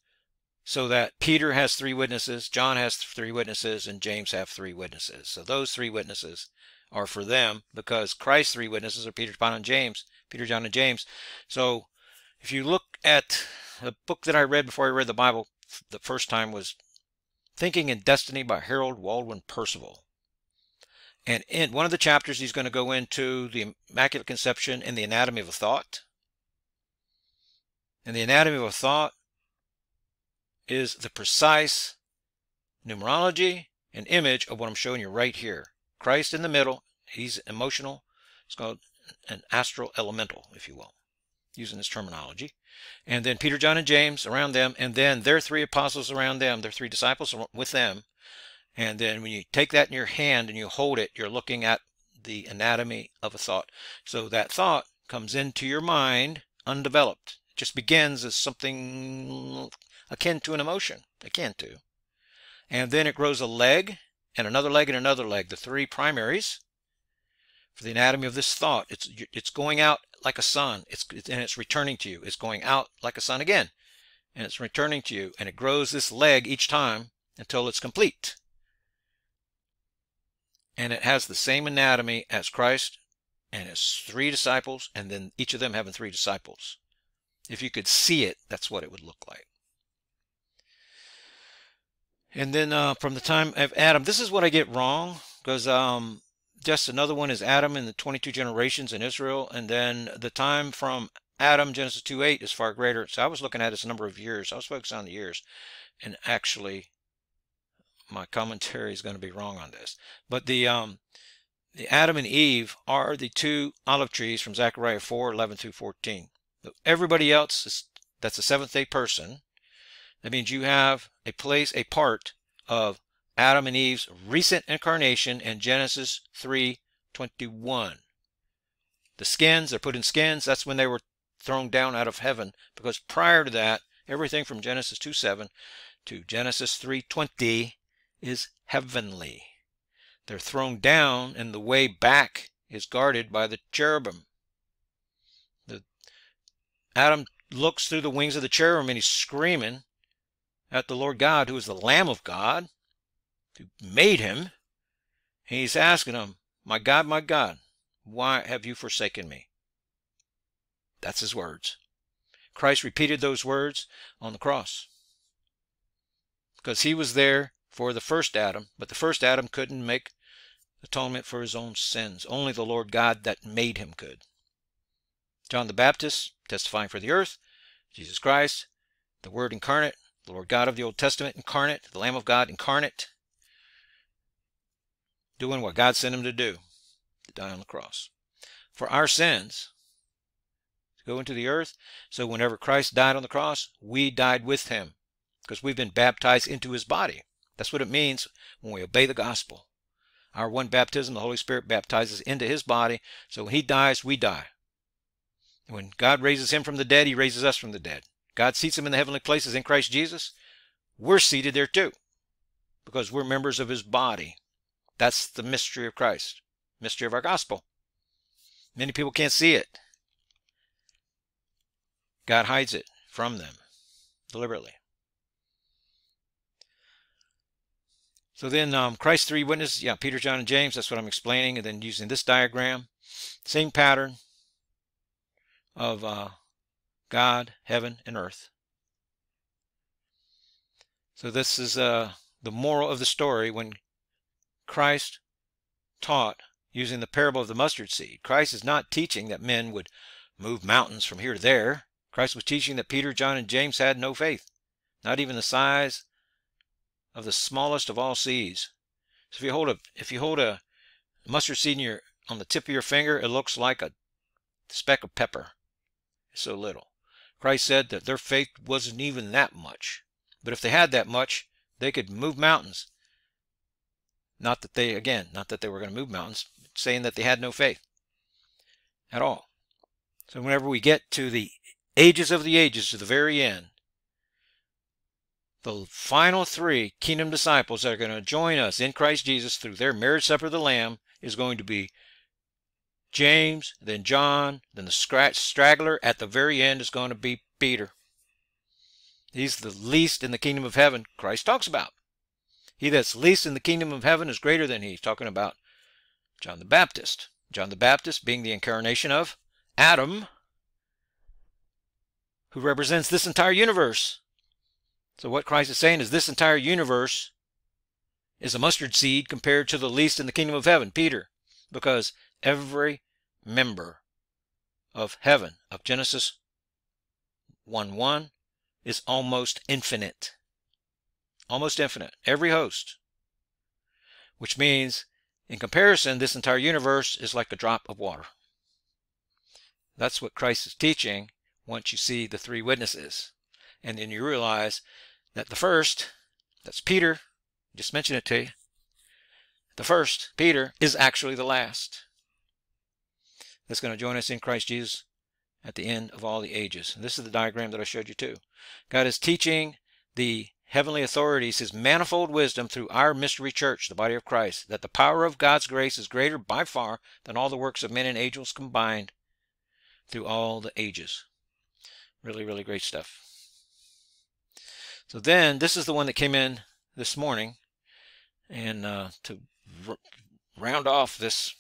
so that Peter has three witnesses, John has three witnesses, and James have three witnesses. So those three witnesses are for them because Christ's three witnesses are Peter, John, and James. Peter, John, and James. So if you look at the book that I read before I read the Bible the first time was Thinking and Destiny by Harold Baldwin Percival. And in one of the chapters, he's going to go into the Immaculate Conception and the anatomy of a thought. And the anatomy of a thought is the precise numerology and image of what I'm showing you right here. Christ in the middle. He's emotional. It's called an astral elemental, if you will, using this terminology. And then Peter, John, and James around them, and then their three apostles around them, their three disciples with them. And then when you take that in your hand and you hold it, you're looking at the anatomy of a thought. So that thought comes into your mind undeveloped. It just begins as something akin to an emotion, akin to. And then it grows a leg, and another leg, and another leg, the three primaries for the anatomy of this thought. It's, it's going out like a sun, it's, and it's returning to you. It's going out like a sun again, and it's returning to you, and it grows this leg each time until it's complete. And it has the same anatomy as Christ and his three disciples, and then each of them having three disciples. If you could see it, that's what it would look like. And then uh, from the time of Adam, this is what I get wrong, because um, just another one is Adam and the twenty-two generations in Israel, and then the time from Adam, Genesis two eight, is far greater. So I was looking at this number of years. I was focused on the years, and actually my commentary is going to be wrong on this. But the um, the Adam and Eve are the two olive trees from Zechariah four eleven through fourteen. Everybody else is, that's the seventh day person. That means you have a place, a part of Adam and Eve's recent incarnation in Genesis three twenty-one. The skins, they're put in skins. That's when they were thrown down out of heaven, because prior to that, everything from Genesis two seven to Genesis three twenty is heavenly. They're thrown down, and the way back is guarded by the cherubim. The, Adam looks through the wings of the cherubim, and he's screaming at the Lord God, who is the Lamb of God, who made him. And he's asking him, "My God, my God, why have you forsaken me?" That's his words. Christ repeated those words on the cross, because he was there for the first Adam, but the first Adam couldn't make atonement for his own sins. Only the Lord God that made him could. John the Baptist, testifying for the earth, Jesus Christ, the Word incarnate, the Lord God of the Old Testament incarnate, the Lamb of God incarnate, doing what God sent him to do, to die on the cross for our sins, to go into the earth. So whenever Christ died on the cross, we died with him, because we've been baptized into his body. That's what it means when we obey the gospel. Our one baptism, the Holy Spirit baptizes into his body. So when he dies, we die. When God raises him from the dead, he raises us from the dead. God seats him in the heavenly places in Christ Jesus. We're seated there too, because we're members of his body. That's the mystery of Christ, mystery of our gospel. Many people can't see it. God hides it from them deliberately. So then um, Christ's three witnesses, yeah, Peter, John, and James, that's what I'm explaining. And then using this diagram, same pattern of uh, God, heaven, and earth. So this is uh, the moral of the story when Christ taught using the parable of the mustard seed. Christ is not teaching that men would move mountains from here to there. Christ was teaching that Peter, John, and James had no faith, not even the size of the smallest of all seeds. So if you hold a if you hold a mustard seed in your, on the tip of your finger, it looks like a speck of pepper. It's so little. Christ said that their faith wasn't even that much. But if they had that much, they could move mountains. Not that they, again, not that they were going to move mountains, saying that they had no faith at all. So whenever we get to the ages of the ages, to the very end, the final three kingdom disciples that are going to join us in Christ Jesus through their marriage supper of the Lamb is going to be James, then John, then the scratch straggler at the very end is going to be Peter. He's the least in the kingdom of heaven Christ talks about. He that's least in the kingdom of heaven is greater than he. He's talking about John the Baptist. John the Baptist being the incarnation of Adam, who represents this entire universe. So what Christ is saying is this entire universe is a mustard seed compared to the least in the kingdom of heaven, Peter, because every member of heaven, of Genesis one one, is almost infinite. Almost infinite. Every host. Which means, in comparison, this entire universe is like a drop of water. That's what Christ is teaching once you see the three witnesses. And then you realize that the first, that's Peter, just mentioned it to you, the first, Peter, is actually the last. That's going to join us in Christ Jesus at the end of all the ages. And this is the diagram that I showed you too. God is teaching the heavenly authorities his manifold wisdom through our mystery church, the body of Christ, that the power of God's grace is greater by far than all the works of men and angels combined through all the ages. Really, really great stuff. So then this is the one that came in this morning, and uh, to r round off this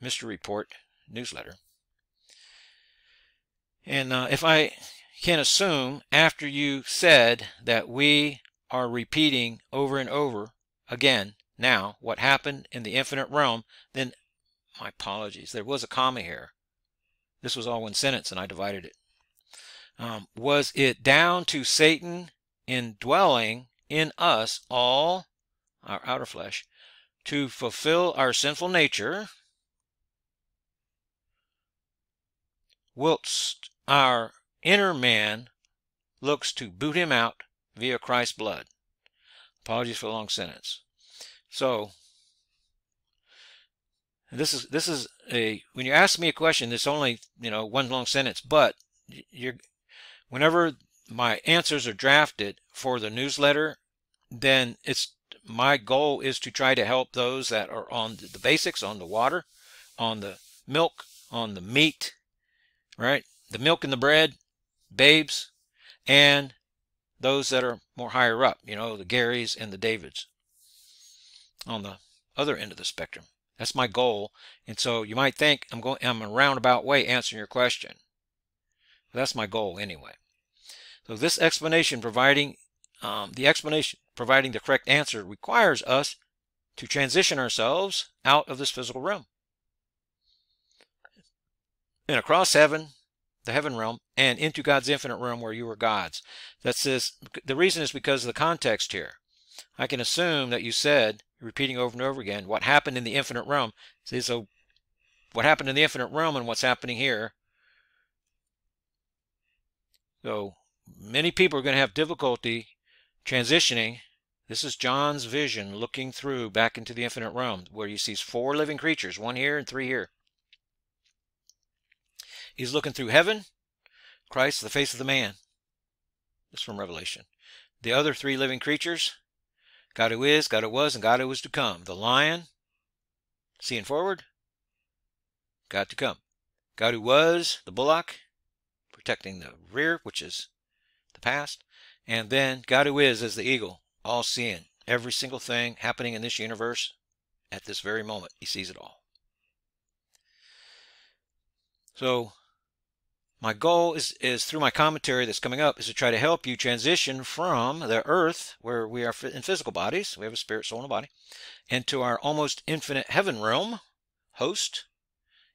Mystery Report newsletter. And uh, if I can assume, after you said that we are repeating over and over again now what happened in the infinite realm, then my apologies, there was a comma here. This was all one sentence and I divided it. Um, was it down to Satan indwelling in us all, our outer flesh, to fulfill our sinful nature, whilst our inner man looks to boot him out via Christ's blood? Apologies for the long sentence. So this is this is a when you ask me a question, it's only, you know, one long sentence, but you're whenever my answers are drafted for the newsletter, then it's my goal is to try to help those that are on the basics, on the water, on the milk, on the meat, right? The milk and the bread, babes, and those that are more higher up, you know, the Garys and the Davids on the other end of the spectrum. That's my goal. And so you might think I'm going, I'm a roundabout way answering your question. That's my goal anyway. So this explanation providing, um, the explanation providing the correct answer requires us to transition ourselves out of this physical realm and across heaven, the heaven realm, and into God's infinite realm where you are gods. That's this. The reason is because of the context here. I can assume that you said, repeating over and over again, what happened in the infinite realm. See, so what happened in the infinite realm and what's happening here. So many people are going to have difficulty transitioning. This is John's vision looking through back into the infinite realm where he sees four living creatures, one here and three here. He's looking through heaven, Christ, the face of the man. This is from Revelation. The other three living creatures, God who is, God who was, and God who is to come. The lion, seeing forward, God to come. God who was, the bullock, protecting the rear, which is the past. And then God who is, is the eagle, all seeing every single thing happening in this universe at this very moment. He sees it all. So my goal is, is through my commentary that's coming up is to try to help you transition from the earth, where we are in physical bodies, we have a spirit, soul, and a body, into our almost infinite heaven realm, host,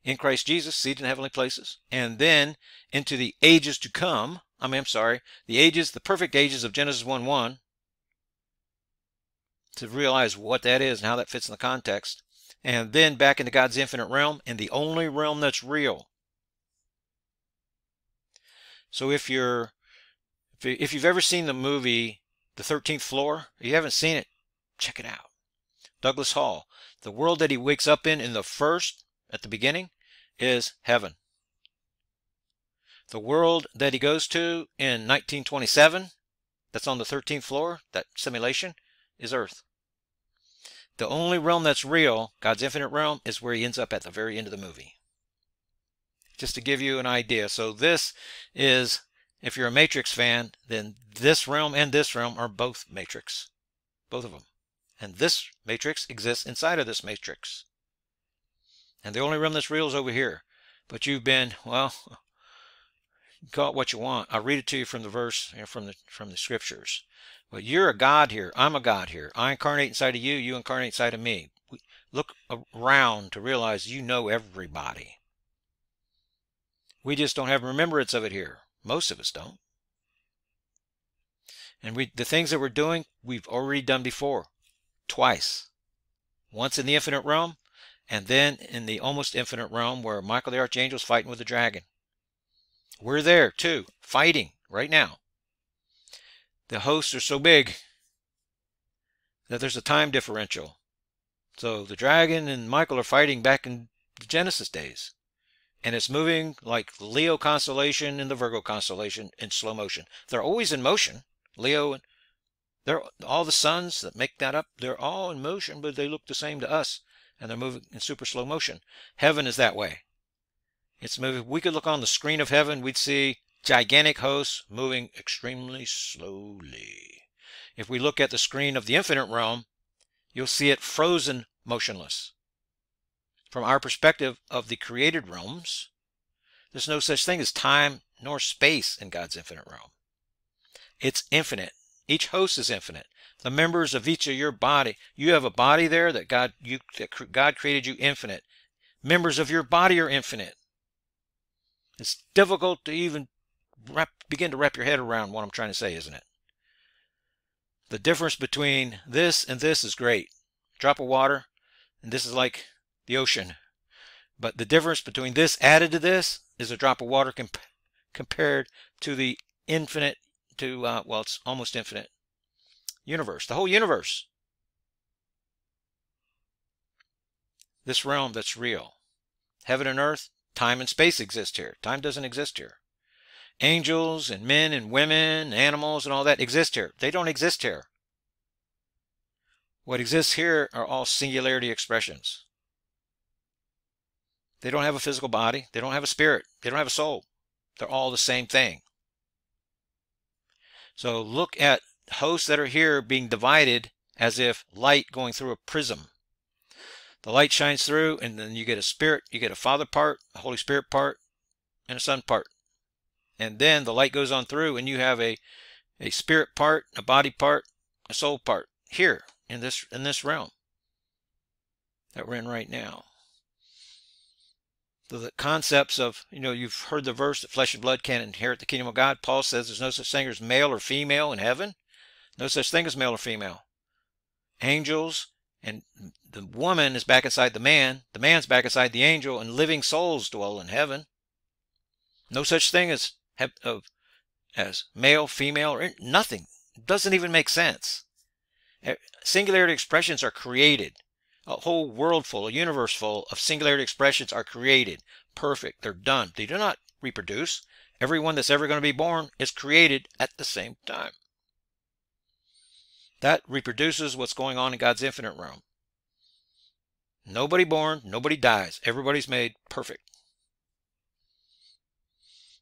in Christ Jesus, seated in heavenly places, and then into the ages to come. I mean, I'm sorry, the ages, the perfect ages of Genesis one one, to realize what that is and how that fits in the context, and then back into God's infinite realm, and the only realm that's real. So if you're, if you've ever seen the movie The thirteenth Floor, if you haven't seen it, check it out. Douglas Hall, the world that he wakes up in in the first, at the beginning, is heaven. The world that he goes to in nineteen twenty-seven, that's on the thirteenth floor, that simulation, is earth. The only realm that's real, God's infinite realm, is where he ends up at the very end of the movie. Just to give you an idea. So this is, if you're a Matrix fan, then this realm and this realm are both Matrix. Both of them. And this Matrix exists inside of this Matrix. And the only realm that's real is over here. But you've been, well, call it what you want. I'll read it to you from the verse, you know, from the from the scriptures. But you're a God here. I'm a God here. I incarnate inside of you. You incarnate inside of me. Look around to realize you know everybody. We just don't have remembrance of it here. Most of us don't. And we, the things that we're doing, we've already done before. Twice. Once in the infinite realm, and then in the almost infinite realm where Michael the Archangel is fighting with the dragon. We're there, too, fighting right now. The hosts are so big that there's a time differential. So the dragon and Michael are fighting back in the Genesis days. And it's moving like Leo constellation and the Virgo constellation in slow motion. They're always in motion. Leo, and they're all the suns that make that up. They're all in motion, but they look the same to us. And they're moving in super slow motion. Heaven is that way. It's moving. We could look on the screen of heaven. We'd see gigantic hosts moving extremely slowly. If we look at the screen of the infinite realm, you'll see it frozen motionless. From our perspective of the created realms, there's no such thing as time nor space in God's infinite realm. It's infinite. Each host is infinite. The members of each of your body, you have a body there that God, you, that God created you infinite. Members of your body are infinite. It's difficult to even wrap, begin to wrap your head around what I'm trying to say, isn't it? The difference between this and this is great. A drop of water, and this is like the ocean. But the difference between this added to this is a drop of water comp compared to the infinite, to, uh, well, it's almost infinite universe, the whole universe. This realm that's real. Heaven and earth, time and space exist here. Time doesn't exist here. Angels and men and women, animals and all that exist here. They don't exist here. What exists here are all singularity expressions. They don't have a physical body. They don't have a spirit. They don't have a soul. They're all the same thing. So look at hosts that are here being divided as if light going through a prism. The light shines through, and then you get a spirit, you get a Father part, a Holy Spirit part, and a Son part. And then the light goes on through, and you have a, a spirit part, a body part, a soul part here in this, in this realm that we're in right now. So the concepts of, you know, you've heard the verse that flesh and blood can't inherit the kingdom of God. Paul says there's no such thing as male or female in heaven. No such thing as male or female. Angels. And the woman is back inside the man, the man's back inside the angel, and living souls dwell in heaven. No such thing as of as male, female, or nothing. It doesn't even make sense. Singularity expressions are created. A whole world full, a universe full of singularity expressions are created. Perfect. They're done. They do not reproduce. Everyone that's ever going to be born is created at the same time. That reproduces what's going on in God's infinite realm. Nobody born, nobody dies. Everybody's made perfect.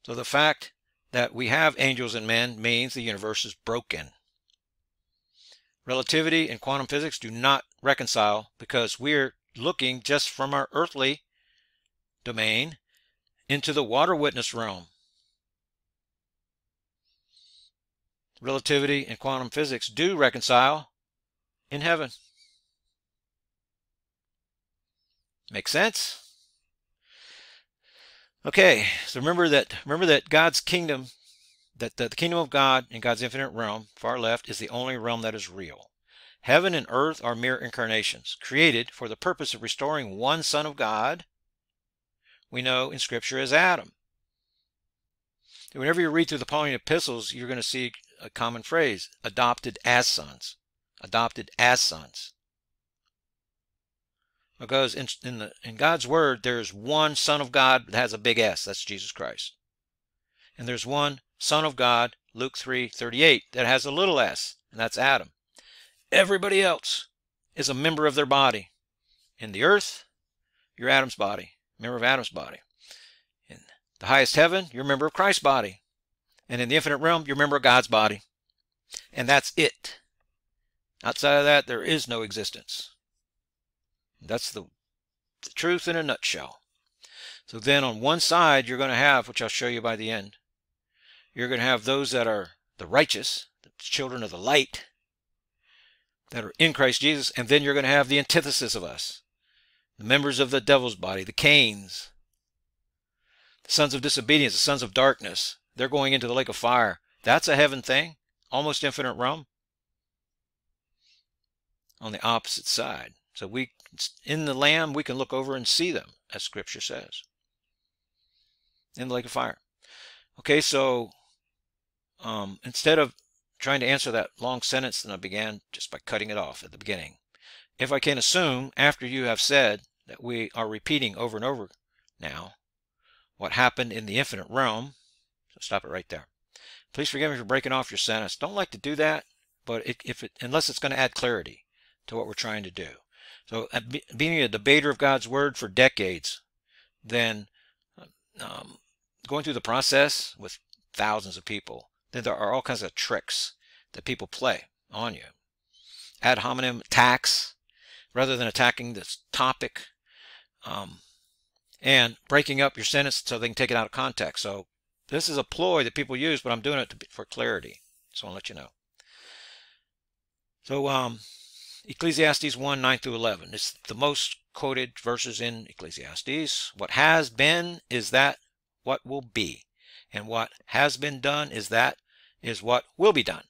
So the fact that we have angels and men means the universe is broken. Relativity and quantum physics do not reconcile because we're looking just from our earthly domain into the water witness realm. Relativity and quantum physics do reconcile in heaven. Make sense? Okay, so remember that remember that God's kingdom, that the kingdom of God in God's infinite realm, far left, is the only realm that is real. Heaven and earth are mere incarnations, created for the purpose of restoring one Son of God, we know in Scripture as Adam. Whenever you read through the Pauline Epistles, you're going to see a common phrase, adopted as sons, adopted as sons. Because in, in, the, in God's word, there's one Son of God that has a big S, that's Jesus Christ. And there's one Son of God, Luke three thirty-eight, that has a little s, and that's Adam. Everybody else is a member of their body. In the earth, you're Adam's body, member of Adam's body. In the highest heaven, you're a member of Christ's body. And in the infinite realm, you're a member of God's body. And that's it. Outside of that, there is no existence. That's the, the truth in a nutshell. So then on one side, you're going to have, which I'll show you by the end, you're going to have those that are the righteous, the children of the light, that are in Christ Jesus. And then you're going to have the antithesis of us, the members of the devil's body, the Cains, the sons of disobedience, the sons of darkness. They're going into the lake of fire. That's a heaven thing. Almost infinite realm. On the opposite side. So we, in the Lamb, we can look over and see them, as Scripture says. In the lake of fire. Okay, so um, instead of trying to answer that long sentence, then I began just by cutting it off at the beginning. If I can assume, after you have said that we are repeating over and over now, what happened in the infinite realm, stop it right there. Please forgive me for breaking off your sentence. Don't like to do that, but it, if it, unless it's going to add clarity to what we're trying to do. So being a debater of God's word for decades, then um, going through the process with thousands of people, then there are all kinds of tricks that people play on you. Ad hominem attacks, rather than attacking this topic, um, and breaking up your sentence so they can take it out of context. So this is a ploy that people use, but I'm doing it to be, for clarity. So I'll let you know. So um, Ecclesiastes one, nine through eleven. It's the most quoted verses in Ecclesiastes. What has been is that what will be, and what has been done is that is what will be done.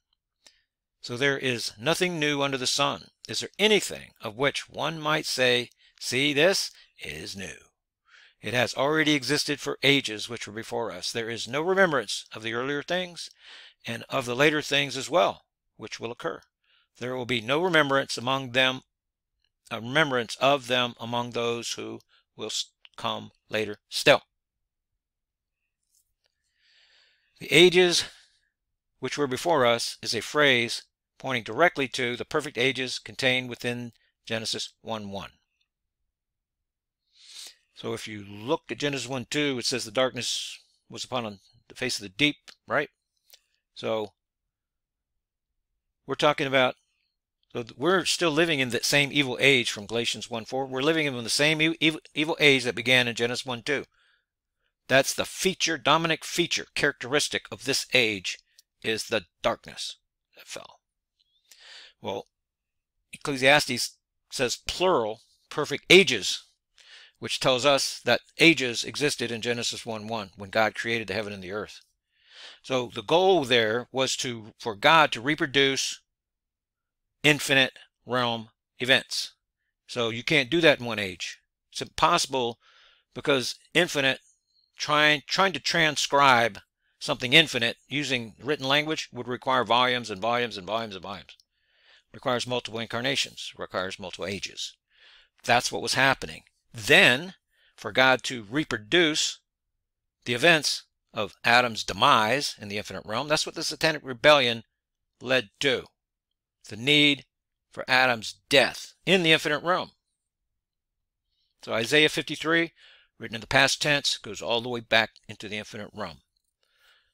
So there is nothing new under the sun. Is there anything of which one might say, see, this is new? It has already existed for ages which were before us. There is no remembrance of the earlier things, and of the later things as well, which will occur. There will be no remembrance among them, a remembrance of them among those who will come later still. The ages which were before us is a phrase pointing directly to the perfect ages contained within Genesis one one. So if you look at Genesis one two, it says the darkness was upon the face of the deep, right? So we're talking about, so we're still living in that same evil age from Galatians one four. We're living in the same evil, evil age that began in Genesis one two. That's the feature, dominant feature, characteristic of this age is the darkness that fell. Well, Ecclesiastes says plural, perfect ages, which tells us that ages existed in Genesis one one when God created the heaven and the earth. So the goal there was to for God to reproduce infinite realm events. So you can't do that in one age. It's impossible, because infinite, trying trying to transcribe something infinite using written language would require volumes and volumes and volumes and volumes. It requires multiple incarnations, requires multiple ages. That's what was happening. Then, for God to reproduce the events of Adam's demise in the infinite realm, that's what the satanic rebellion led to. The need for Adam's death in the infinite realm. So Isaiah fifty-three, written in the past tense, goes all the way back into the infinite realm.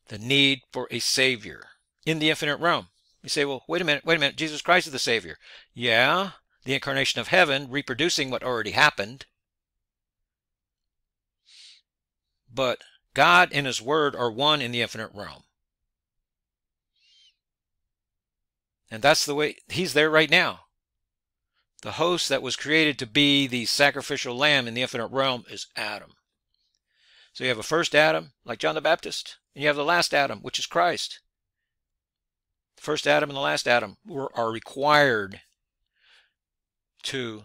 The need for a Savior in the infinite realm. You say, well, wait a minute, wait a minute, Jesus Christ is the Savior. Yeah, the incarnation of heaven, reproducing what already happened. But God and His Word are one in the infinite realm. And that's the way, He's there right now. The host that was created to be the sacrificial lamb in the infinite realm is Adam. So you have a first Adam, like John the Baptist, and you have the last Adam, which is Christ. The first Adam and the last Adam were, are required to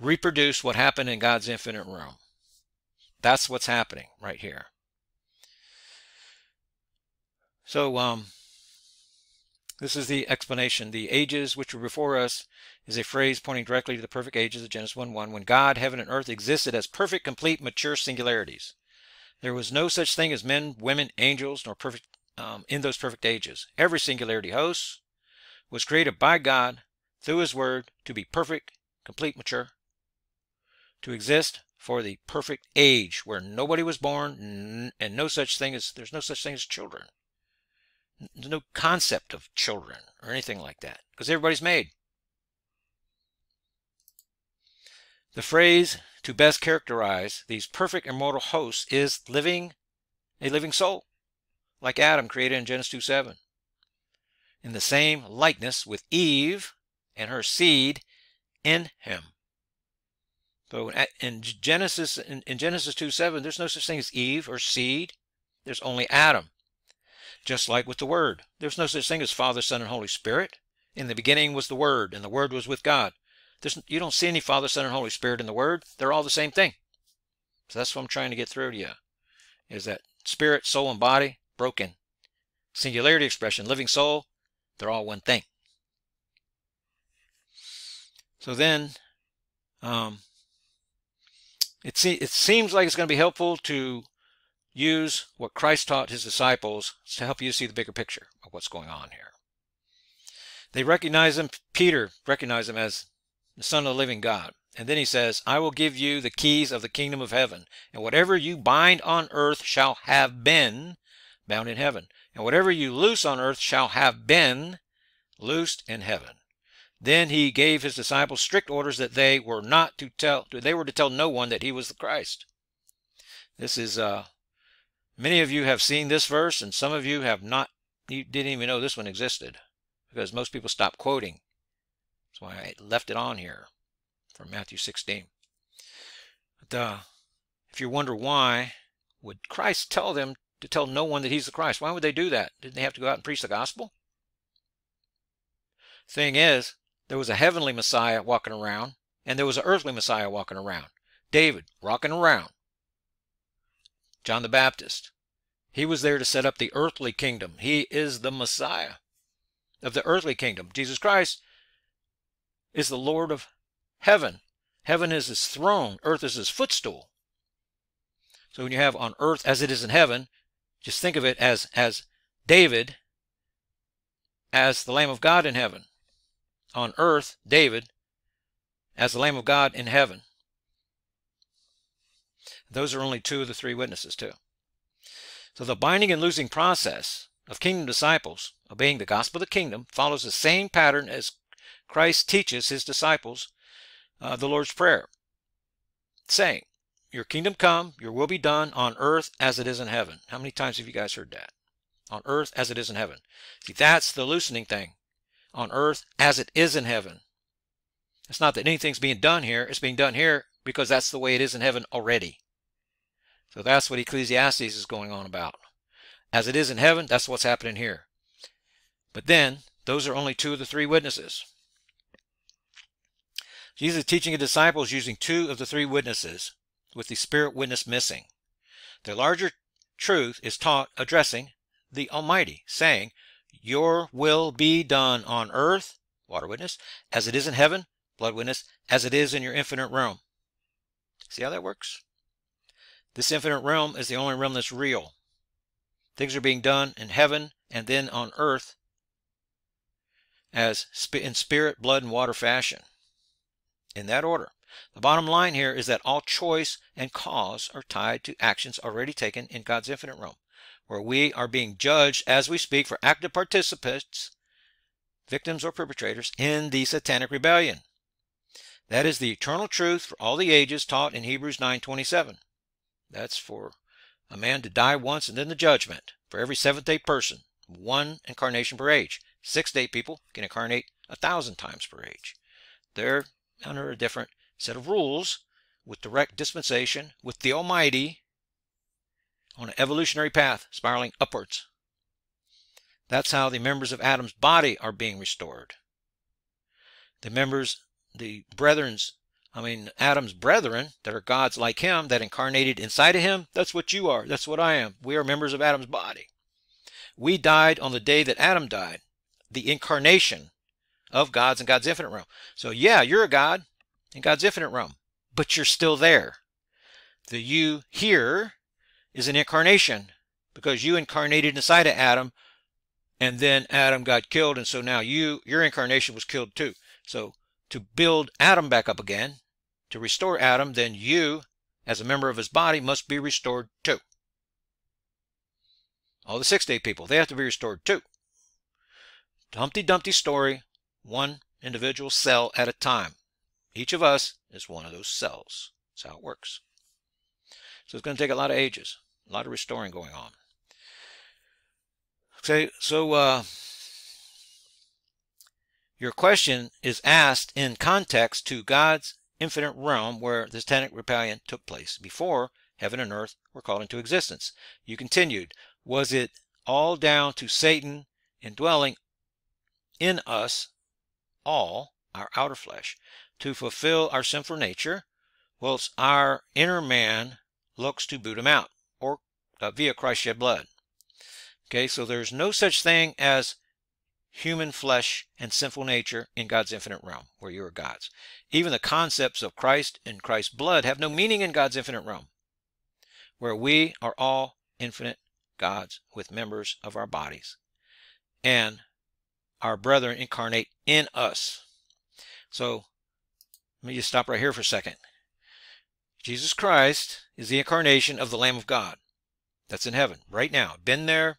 reproduce what happened in God's infinite realm. That's what's happening right here. So um, this is the explanation. The ages which were before us is a phrase pointing directly to the perfect ages of Genesis one one, when God, heaven, and earth existed as perfect, complete, mature singularities. There was no such thing as men, women, angels, nor perfect um, in those perfect ages. Every singularity host was created by God through His Word to be perfect, complete, mature, to exist for the perfect age where nobody was born, and no such thing as there's no such thing as children. There's no concept of children or anything like that, because everybody's made. The phrase to best characterize these perfect immortal hosts is living a living soul, like Adam created in Genesis two seven, in the same likeness with Eve and her seed in him. So in Genesis, in, in Genesis two seven, there's no such thing as Eve or seed. There's only Adam. Just like with the Word. There's no such thing as Father, Son, and Holy Spirit. In the beginning was the Word, and the Word was with God. There's, you don't see any Father, Son, and Holy Spirit in the Word. They're all the same thing. So that's what I'm trying to get through to you, is that spirit, soul, and body, broken. Singularity expression, living soul, they're all one thing. So then... Um, It, se it seems like it's going to be helpful to use what Christ taught His disciples to help you see the bigger picture of what's going on here. They recognize Him, Peter recognized Him as the Son of the living God. And then He says, I will give you the keys of the kingdom of heaven, and whatever you bind on earth shall have been bound in heaven. And whatever you loose on earth shall have been loosed in heaven. Then he gave his disciples strict orders that they were not to tell, they were to tell no one that he was the Christ. This is, uh, many of you have seen this verse, and some of you have not, you didn't even know this one existed, because most people stopped quoting. That's why I left it on here from Matthew sixteen. But uh, if you wonder why would Christ tell them to tell no one that he's the Christ, why would they do that? Didn't they have to go out and preach the gospel? Thing is, there was a heavenly Messiah walking around, and there was an earthly Messiah walking around. David, rocking around. John the Baptist. He was there to set up the earthly kingdom. He is the Messiah of the earthly kingdom. Jesus Christ is the Lord of heaven. Heaven is his throne. Earth is his footstool. So when you have on earth as it is in heaven, just think of it as, as David, as the Lamb of God in heaven. On earth, David, as the Lamb of God in heaven. Those are only two of the three witnesses, too. So the binding and loosing process of kingdom disciples obeying the gospel of the kingdom follows the same pattern as Christ teaches his disciples uh, the Lord's Prayer, saying, your kingdom come, your will be done on earth as it is in heaven. How many times have you guys heard that? On earth as it is in heaven. See, that's the loosening thing. On earth as it is in heaven. It's not that anything's being done here. It's being done here because that's the way it is in heaven already. So that's what Ecclesiastes is going on about. As it is in heaven, that's what's happening here. But then, those are only two of the three witnesses. Jesus is teaching his disciples using two of the three witnesses, with the spirit witness missing. The larger truth is taught addressing the Almighty, saying, your will be done on earth, water witness, as it is in heaven, blood witness, as it is in your infinite realm. See how that works? This infinite realm is the only realm that's real. Things are being done in heaven and then on earth as in spirit, blood, and water fashion. In that order. The bottom line here is that all choice and cause are tied to actions already taken in God's infinite realm, where we are being judged as we speak for active participants, victims or perpetrators, in the satanic rebellion. That is the eternal truth for all the ages taught in Hebrews nine twenty-seven. That's for a man to die once and then the judgment for every seventh-day person, one incarnation per age. Sixth-day people can incarnate a thousand times per age. They're under a different set of rules with direct dispensation with the Almighty, on an evolutionary path spiraling upwards. That's how the members of Adam's body are being restored. The members, the brethren's, I mean, Adam's brethren that are gods like him, that incarnated inside of him, that's what you are, that's what I am. We are members of Adam's body. We died on the day that Adam died, the incarnation of God's and God's infinite realm. So yeah, you're a God in God's infinite realm, but you're still there. The you here is an incarnation, because you incarnated inside of Adam, and then Adam got killed, and so now you, your incarnation was killed too. So to build Adam back up again, to restore Adam, then you, as a member of his body, must be restored too. All the six-day people, they have to be restored too. The Humpty Dumpty story, one individual cell at a time. Each of us is one of those cells. That's how it works. So it's going to take a lot of ages, a lot of restoring going on. Okay, so uh, your question is asked in context to God's infinite realm, where the satanic rebellion took place before heaven and earth were called into existence. You continued, was it all down to Satan indwelling in us all, our outer flesh, to fulfill our sinful nature, whilst our inner man looks to boot him out, or uh, via Christ's shed blood? Okay, so there's no such thing as human flesh and sinful nature in God's infinite realm, where you are gods. Even the concepts of Christ and Christ's blood have no meaning in God's infinite realm, where we are all infinite gods with members of our bodies, and our brethren incarnate in us. So let me just stop right here for a second. Jesus Christ is the incarnation of the Lamb of God. That's in heaven right now. Been there,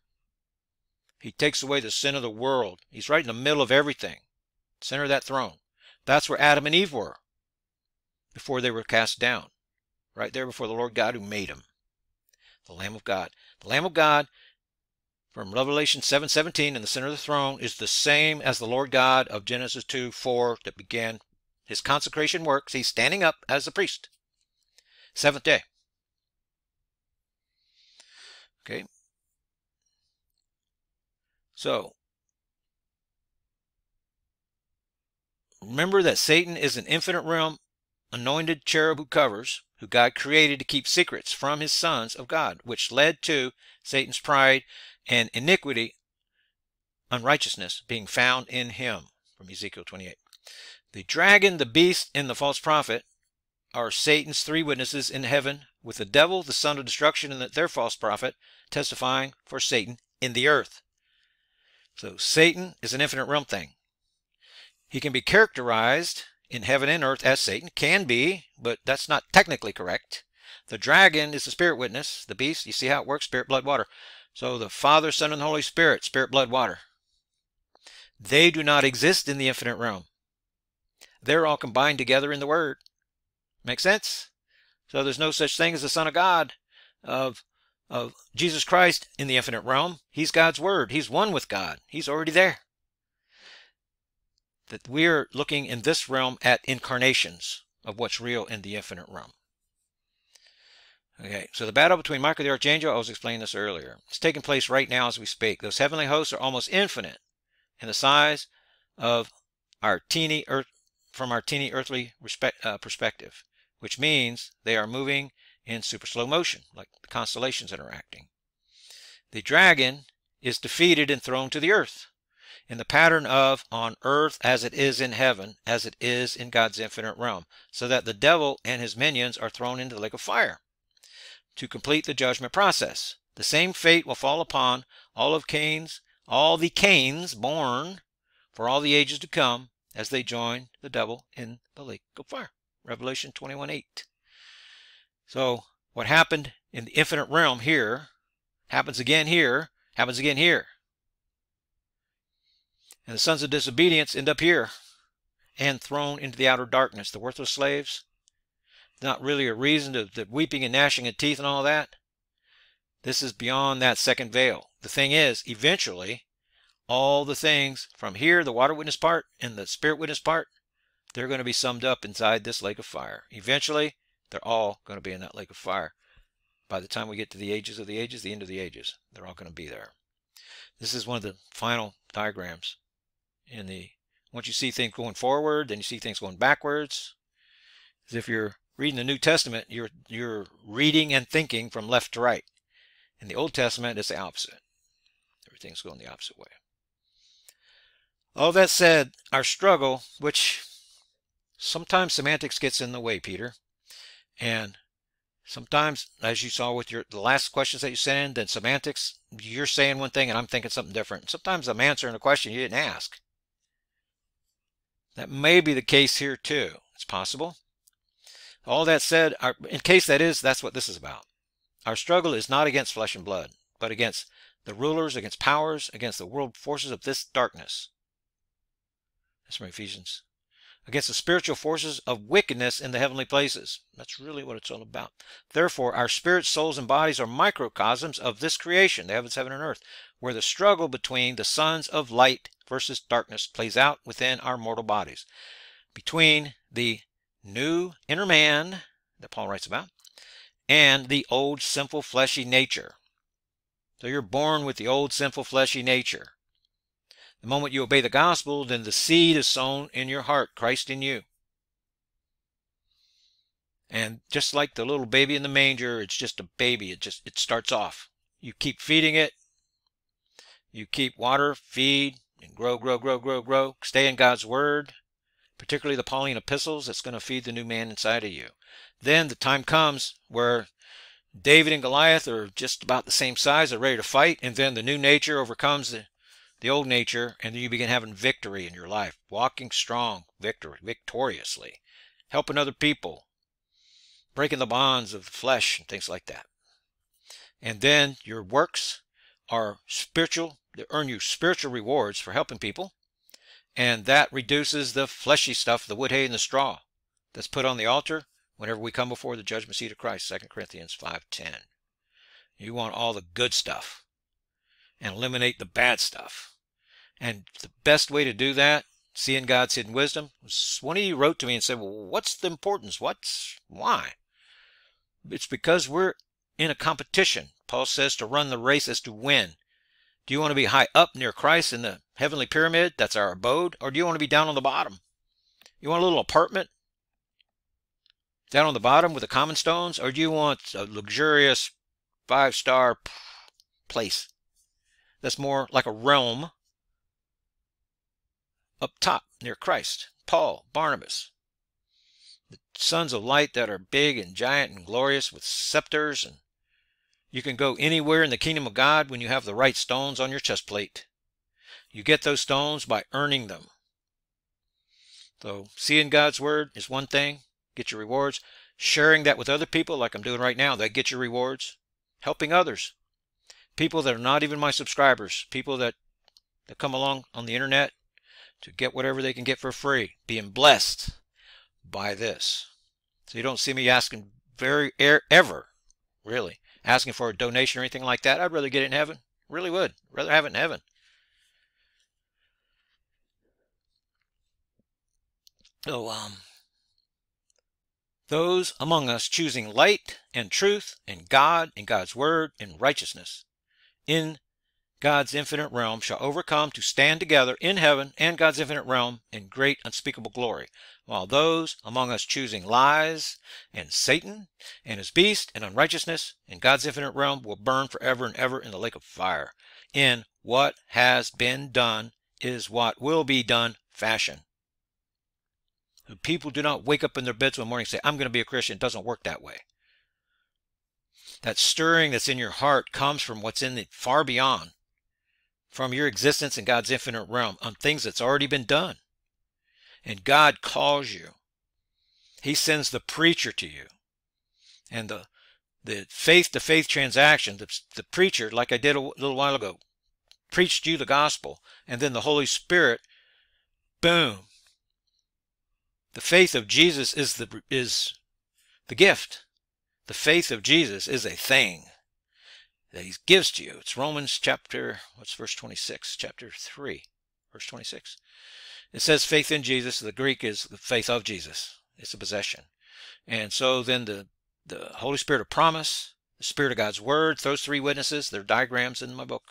He takes away the sin of the world. He's right in the middle of everything. Center of that throne. That's where Adam and Eve were before they were cast down. Right there before the Lord God who made them. The Lamb of God. The Lamb of God from Revelation seven seventeen in the center of the throne is the same as the Lord God of Genesis two four that began his consecration works. He's standing up as the priest. Seventh day. Okay. So, remember that Satan is an infinite realm, anointed cherub who covers, who God created to keep secrets from his sons of God, which led to Satan's pride and iniquity, unrighteousness, being found in him, from Ezekiel twenty-eight. The dragon, the beast, and the false prophet are Satan's three witnesses in heaven, with the devil, the son of destruction, and their false prophet, testifying for Satan in the earth. So Satan is an infinite realm thing. He can be characterized in heaven and earth as Satan. Can be, but that's not technically correct. The dragon is the spirit witness. The beast, you see how it works, spirit, blood, water. So the Father, Son, and the Holy Spirit, spirit, blood, water. They do not exist in the infinite realm. They're all combined together in the Word. Make sense? So there's no such thing as the Son of God of of Jesus Christ in the infinite realm. He's God's Word. He's one with God. He's already there. That we're looking in this realm at incarnations of what's real in the infinite realm. Okay, so the battle between Michael the Archangel, I was explaining this earlier. It's taking place right now as we speak. Those heavenly hosts are almost infinite in the size of our teeny earth, from our teeny earthly respect, uh, perspective, which means they are moving in super slow motion, like the constellations interacting. The dragon is defeated and thrown to the earth in the pattern of on earth as it is in heaven, as it is in God's infinite realm, so that the devil and his minions are thrown into the lake of fire to complete the judgment process. The same fate will fall upon all of Cain's, all the Cains born for all the ages to come as they join the devil in the lake of fire. Revelation twenty-one eight. So what happened in the infinite realm here happens again here, happens again here. And the sons of disobedience end up here and thrown into the outer darkness. The worthless slaves, not really a reason to the weeping and gnashing of teeth and all that. This is beyond that second veil. The thing is, eventually, all the things from here, the water witness part and the spirit witness part, they're going to be summed up inside this lake of fire. Eventually, they're all going to be in that lake of fire. By the time we get to the ages of the ages, the end of the ages, they're all going to be there. This is one of the final diagrams. In the once you see things going forward, then you see things going backwards. As if you're reading the New Testament, you're you're reading and thinking from left to right. In the Old Testament, it's the opposite. Everything's going the opposite way. All that said, our struggle, which sometimes semantics gets in the way, Peter, and sometimes, as you saw with your the last questions that you sent in, then semantics, you're saying one thing and I'm thinking something different. Sometimes I'm answering a question you didn't ask. That may be the case here too. It's possible. All that said, our, in case that is, that's what this is about. Our struggle is not against flesh and blood, but against the rulers, against powers, against the world forces of this darkness. That's from Ephesians. Against the spiritual forces of wickedness in the heavenly places. That's really what it's all about. Therefore, our spirits, souls, and bodies are microcosms of this creation, the heavens, heaven, and earth, where the struggle between the sons of light versus darkness plays out within our mortal bodies. Between the new inner man that Paul writes about and the old sinful fleshy nature. So you're born with the old sinful fleshy nature. The moment you obey the gospel, then the seed is sown in your heart, Christ in you. And just like the little baby in the manger, it's just a baby. It just it starts off. You keep feeding it. You keep water, feed, and grow, grow, grow, grow, grow. Stay in God's word. Particularly the Pauline Epistles, that's going to feed the new man inside of you. Then the time comes where David and Goliath are just about the same size, they're ready to fight, and then the new nature overcomes the, the old nature, and then you begin having victory in your life, walking strong, victory, victoriously, helping other people, breaking the bonds of the flesh, and things like that. And then your works are spiritual, they earn you spiritual rewards for helping people, and that reduces the fleshy stuff, the wood, hay, and the straw that's put on the altar whenever we come before the judgment seat of Christ, Second Corinthians five ten. You want all the good stuff and eliminate the bad stuff. And the best way to do that, seeing God's hidden wisdom, was when he wrote to me and said, well, what's the importance? What's, why? It's because we're in a competition. Paul says to run the race is to win. Do you want to be high up near Christ in the heavenly pyramid? That's our abode. Or do you want to be down on the bottom? You want a little apartment down on the bottom with the common stones? Or do you want a luxurious five-star place that's more like a realm up top near Christ? Paul, Barnabas, the sons of light that are big and giant and glorious with scepters, and you can go anywhere in the kingdom of God when you have the right stones on your chest plate. You get those stones by earning them. So seeing God's word is one thing. Get your rewards. Sharing that with other people like I'm doing right now, they get your rewards. Helping others. People that are not even my subscribers. People that, that come along on the internet to get whatever they can get for free. Being blessed by this. So you don't see me asking very ever, really. Asking for a donation or anything like that. I'd rather get it in heaven. Really would. Rather have it in heaven. So, um, those among us choosing light and truth and God and God's word and righteousness in God's infinite realm shall overcome to stand together in heaven and God's infinite realm in great unspeakable glory. While those among us choosing lies and Satan and his beast and unrighteousness in God's infinite realm will burn forever and ever in the lake of fire. In what has been done is what will be done fashion. People do not wake up in their beds one morning and say, I'm going to be a Christian. It doesn't work that way. That stirring that's in your heart comes from what's in the far beyond, from your existence in God's infinite realm, on things that's already been done. And God calls you. He sends the preacher to you. And the the faith-to-faith transaction, the, the preacher, like I did a little while ago, preached you the gospel. And then the Holy Spirit, boom. The faith of Jesus is the, is the gift. The faith of Jesus is a thing that he gives to you. It's Romans chapter, what's verse twenty-six? Chapter three, verse twenty-six. It says faith in Jesus. The Greek is the faith of Jesus. It's a possession. And so then the, the Holy Spirit of promise, the Spirit of God's word, those three witnesses, their diagrams in my book,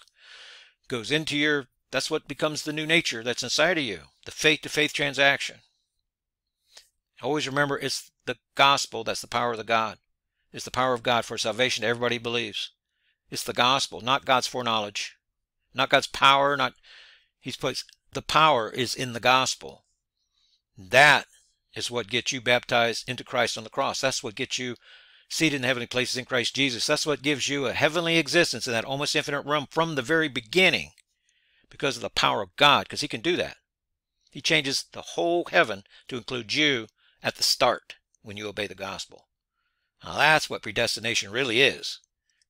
goes into your, that's what becomes the new nature that's inside of you, the faith-to-faith transaction. Always remember, it's the gospel that's the power of the God. It's the power of God for salvation to everybody who believes. It's the gospel, not God's foreknowledge, not God's power, not He's placed. The power is in the gospel. That is what gets you baptized into Christ on the cross. That's what gets you seated in the heavenly places in Christ Jesus. That's what gives you a heavenly existence in that almost infinite realm from the very beginning because of the power of God, because He can do that. He changes the whole heaven to include you at the start when you obey the gospel. Now that's what predestination really is,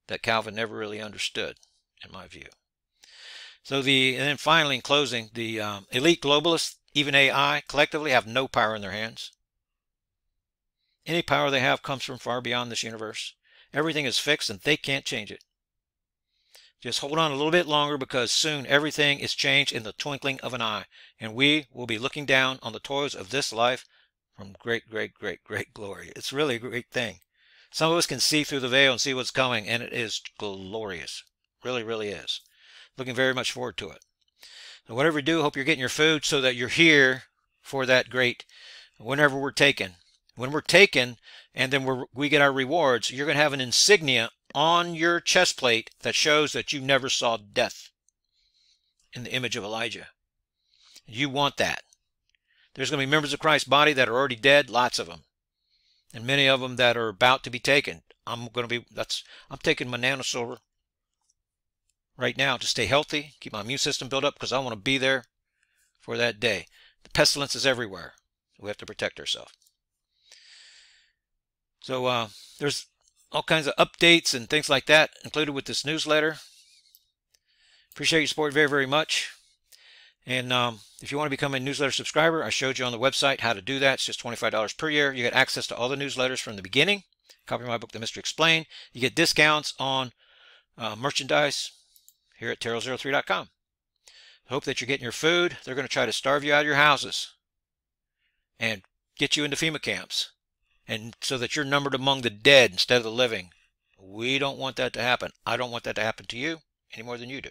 that Calvin never really understood, in my view. So the, and then finally, in closing, the um, elite globalists, even A I, collectively have no power in their hands. Any power they have comes from far beyond this universe. Everything is fixed and they can't change it. Just hold on a little bit longer because soon everything is changed in the twinkling of an eye. And we will be looking down on the toils of this life from great, great, great, great glory. It's really a great thing. Some of us can see through the veil and see what's coming, and it is glorious. Really, really is. Looking very much forward to it. So whatever you do, hope you're getting your food so that you're here for that great, whenever we're taken. When we're taken and then we're, we get our rewards, you're going to have an insignia on your chest plate that shows that you never saw death in the image of Elijah. You want that. There's going to be members of Christ's body that are already dead, lots of them. And many of them that are about to be taken. I'm going to be, that's, I'm taking my nanosilver right now to stay healthy, keep my immune system built up because I want to be there for that day. The pestilence is everywhere. So we have to protect ourselves. So uh, there's all kinds of updates and things like that included with this newsletter. Appreciate your support very, very much. And um, if you want to become a newsletter subscriber, I showed you on the website how to do that. It's just twenty-five dollars per year. You get access to all the newsletters from the beginning. Copy my book, The Mystery Explained. You get discounts on uh, merchandise here at Terral zero three dot com. Hope that you're getting your food. They're going to try to starve you out of your houses and get you into FEMA camps, and so that you're numbered among the dead instead of the living. We don't want that to happen. I don't want that to happen to you any more than you do.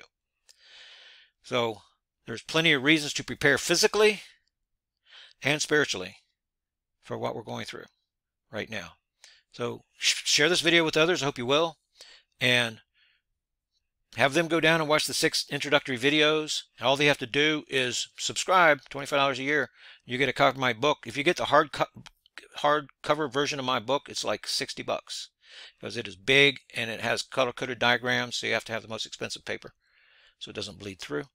So there's plenty of reasons to prepare physically and spiritually for what we're going through right now. So sh share this video with others. I hope you will. And have them go down and watch the six introductory videos. And all they have to do is subscribe, twenty-five dollars a year. You get a copy of my book. If you get the hard co hardcover version of my book, it's like sixty bucks, because it is big and it has color-coded diagrams, so you have to have the most expensive paper so it doesn't bleed through.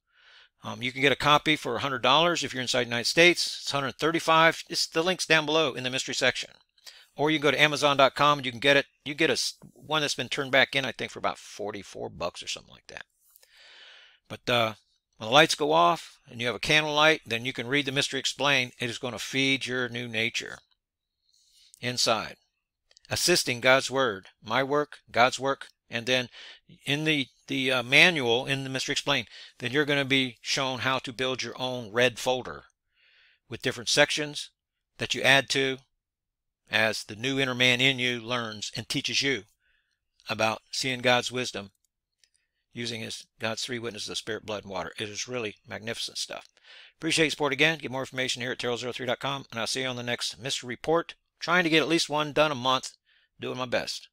Um, you can get a copy for one hundred dollars if you're inside the United States. It's one hundred thirty-five dollars. It's the link's down below in the mystery section. Or you can go to Amazon dot com and you can get it. You get a one that's been turned back in, I think, for about forty-four bucks or something like that. But uh, when the lights go off and you have a candlelight, then you can read The Mystery Explained. It is going to feed your new nature inside, assisting God's Word, my work, God's work. And then in the, the uh, manual in The Mystery Explained, then you're going to be shown how to build your own red folder with different sections that you add to as the new inner man in you learns and teaches you about seeing God's wisdom using his God's three witnesses of spirit, blood, and water. It is really magnificent stuff. Appreciate your support again. Get more information here at Terral zero three dot com, and I'll see you on the next Mystery Report. Trying to get at least one done a month. Doing my best.